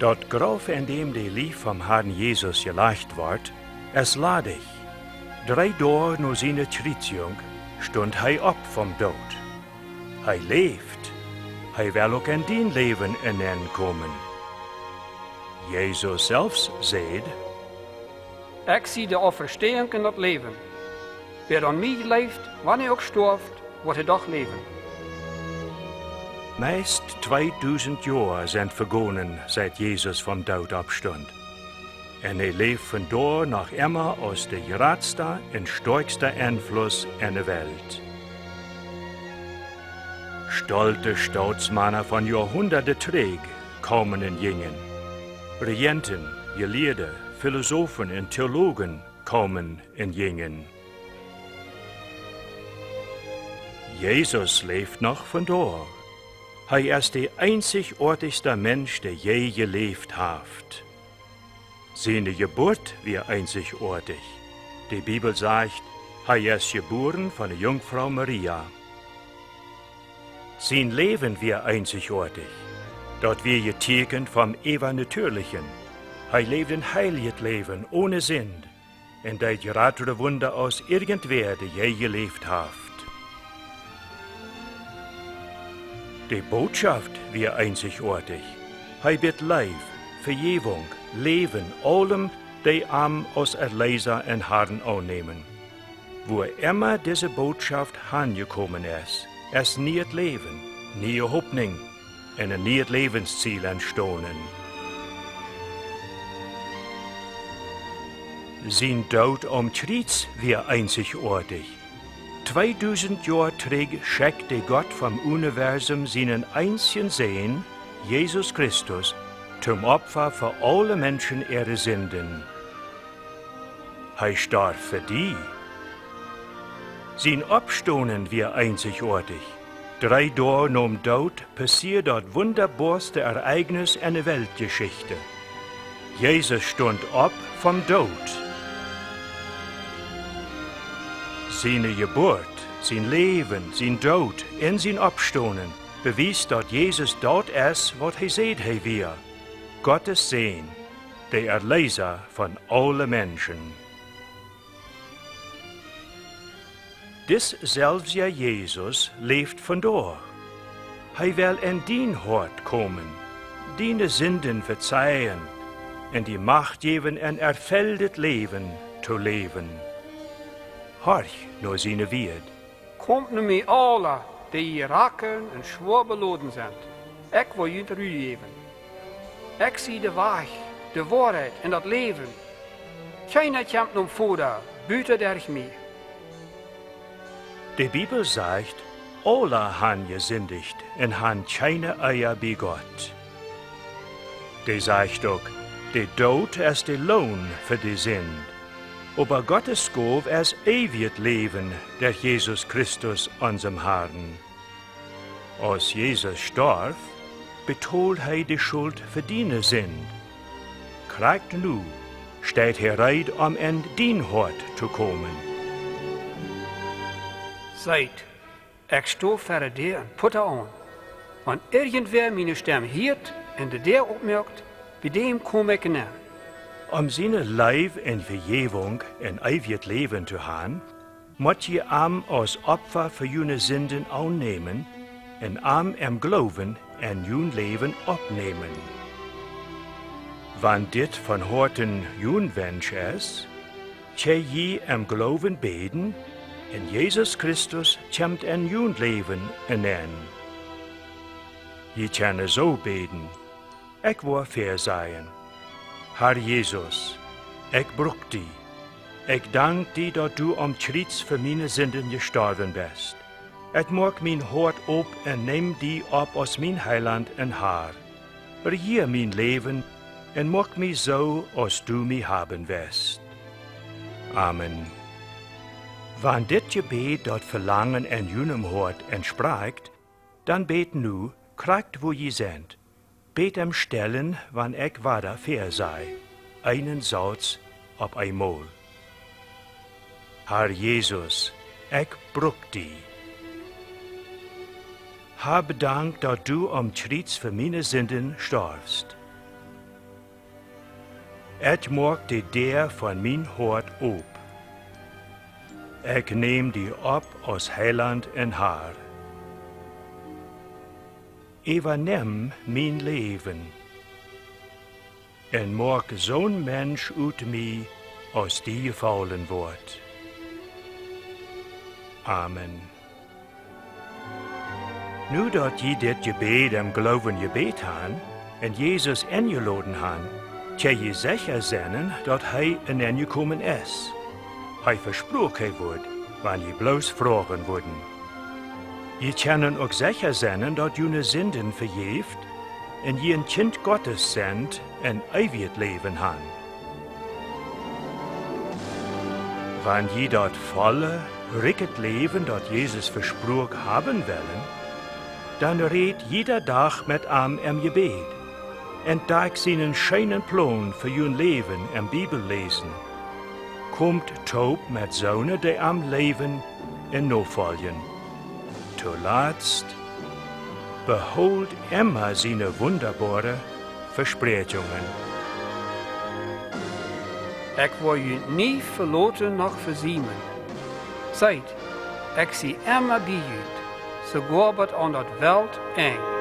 Dort Graf, in dem de lief vom Herrn Jesus gelacht ward, es ladig. Drei Dor no seine Tritzjung stund hei op vom Tod. Hei leeft, hei will auch in dien Leben innen kommen. Jesus selbst seid, ich sieh de Auferstehung in dat Leben. Wer an mich leeft, wann er auch stirbt, wird er doch leben. Meist zweitausend Jahre sind vergonnen, seit Jesus vom Tod abstand. Und er lebt von dort nach immer aus der geratste und stärkste Einfluss in der Welt. Stolte Staatsmänner von Jahrhunderten träg kommen in Jingen. Regenten, Gelehrte, Philosophen und Theologen kommen in Jingen. Jesus lebt noch von dort. Er ist der einzigartigste Mensch, der je gelebt hat. Seine Geburt war einzigartig. Die Bibel sagt, er ist geboren von der Jungfrau Maria. Sein Leben war einzigartig. Dort war getegnet vom Evernatürlichen. Er lebte ein heiliges Leben ohne Sinn. Und das gerade Wunder aus irgendwer, der je gelebt hat. Die Botschaft war einzigartig. Hei bitt Leib, Vergebung, Leben, allem, die am aus Erleiser in Herrn annehmen. Wo immer diese Botschaft angekommen ist, es nie Leben, nie Hoffnung, ein nie Lebensziel entstanden. Sein Tod am Kreuz war einzigartig. zweitausend Jahre träg scheckte Gott vom Universum seinen einzigen Sohn, Jesus Christus, zum Opfer für alle Menschen ihre Sünden. Er starb für die. Sein Abstohnen war einzigartig. Drei Jahre nach dem Tod passiert das wunderbarste Ereignis in der Weltgeschichte. Jesus stund ab vom Tod. Seine Geburt, sein Leben, sein Tod und sein Abstohnen bewies, dass Jesus dort ist, was er seht, er wir. Gottes Sehn, der Erlöser von allen Menschen. Dies selbige Jesus lebt von dort. Er will in dein Hort kommen, deine Sünden verzeihen und die Macht geben, ein erfülltes Leben zu leben. Horch, nur seine Wied. Kommt nur mir alle, die hier racken und schwer beloden sind. Ich will jünt rügeben. Ich sehe die Wahrheit, die Wahrheit und das Leben. Keiner kommt nun vor da, bütet er mir. Die Bibel sagt, alle haben gesündigt und haben keine Eier bei Gott. Die sagt auch, der Tod ist der Lohn für die Sünde. Aber Gottes Gabe ist ewiges Leben, der Jesus Christus unserem Herrn. Als Jesus starb, betolt er die Schuld für deine Sünden. Kraft nu, steht er bereit, um in dein Hort zu kommen. Seid, ich stehe vor dir und putte an. Wenn irgendwer meine Stimme hört und der aufmerkt, bei dem komme ich näher. Um seine Leib in Vergebung in ewiges Leben zu haben, muss ihr Arm als Opfer für jene Sünden annehmen, ein Arm im Glauben in jun Leben abnehmen. Wann dit von Horten jun Wunsch ist, tje je im Glauben beten, in Jesus Christus kommt ein jun Leben innen. Je kan zo beden. Ik wil fair zijn. Herr Jesus, ik bruk die. Ik dank die dat du om Christus voor mijn zinden gestorven bist. Ik maak mijn hart op en neem die op als mijn heiland en haar. Regeer mijn leven en maak mij zo als du mij hebben wist. Amen. Wanneer dit gebed dat verlangen en junem hoort en spreekt, dan bet nu, krijgt wo je zendt. Bet hem stellen, wanneer ik wader fair sei, einen Satz op einmal. Herr Jesus, ik bruk die. Hab dank dat du om Christus voor mijn zinden storfst. Ik maak de deur van mijn hart op. Ik neem die op als heiland en haar. Überneem mijn leven en maak zo'n mens uit mij als die gevallen wordt. Amen. Nu dat je dit gebed en geloven gebed hebben en Jezus ingeladen hebben, kan je zeker zijn dat hij in je komen is. Hij versproken wordt, wanneer je bloos vragen worden. Je kan ook zeker zijn dat je hun zinden vergeeft en je een kind Gottes zendt en eeuwig leven hebben. Wanneer je dat volle, rijke leven dat Jezus versproken hebben willen, dan redt jeder dag met am im Gebet en dag seinen schönen Plan für ihr Leben im Bibellesen. Kommt taub mit Söhne, die am Leben in no folgen. Zuletzt beholt immer seine wunderbare Versprechungen. Ich will ihr nie verloten noch versiemen. Seid, ich sie immer bei ihr. Ze gorbert aan dat welt eng.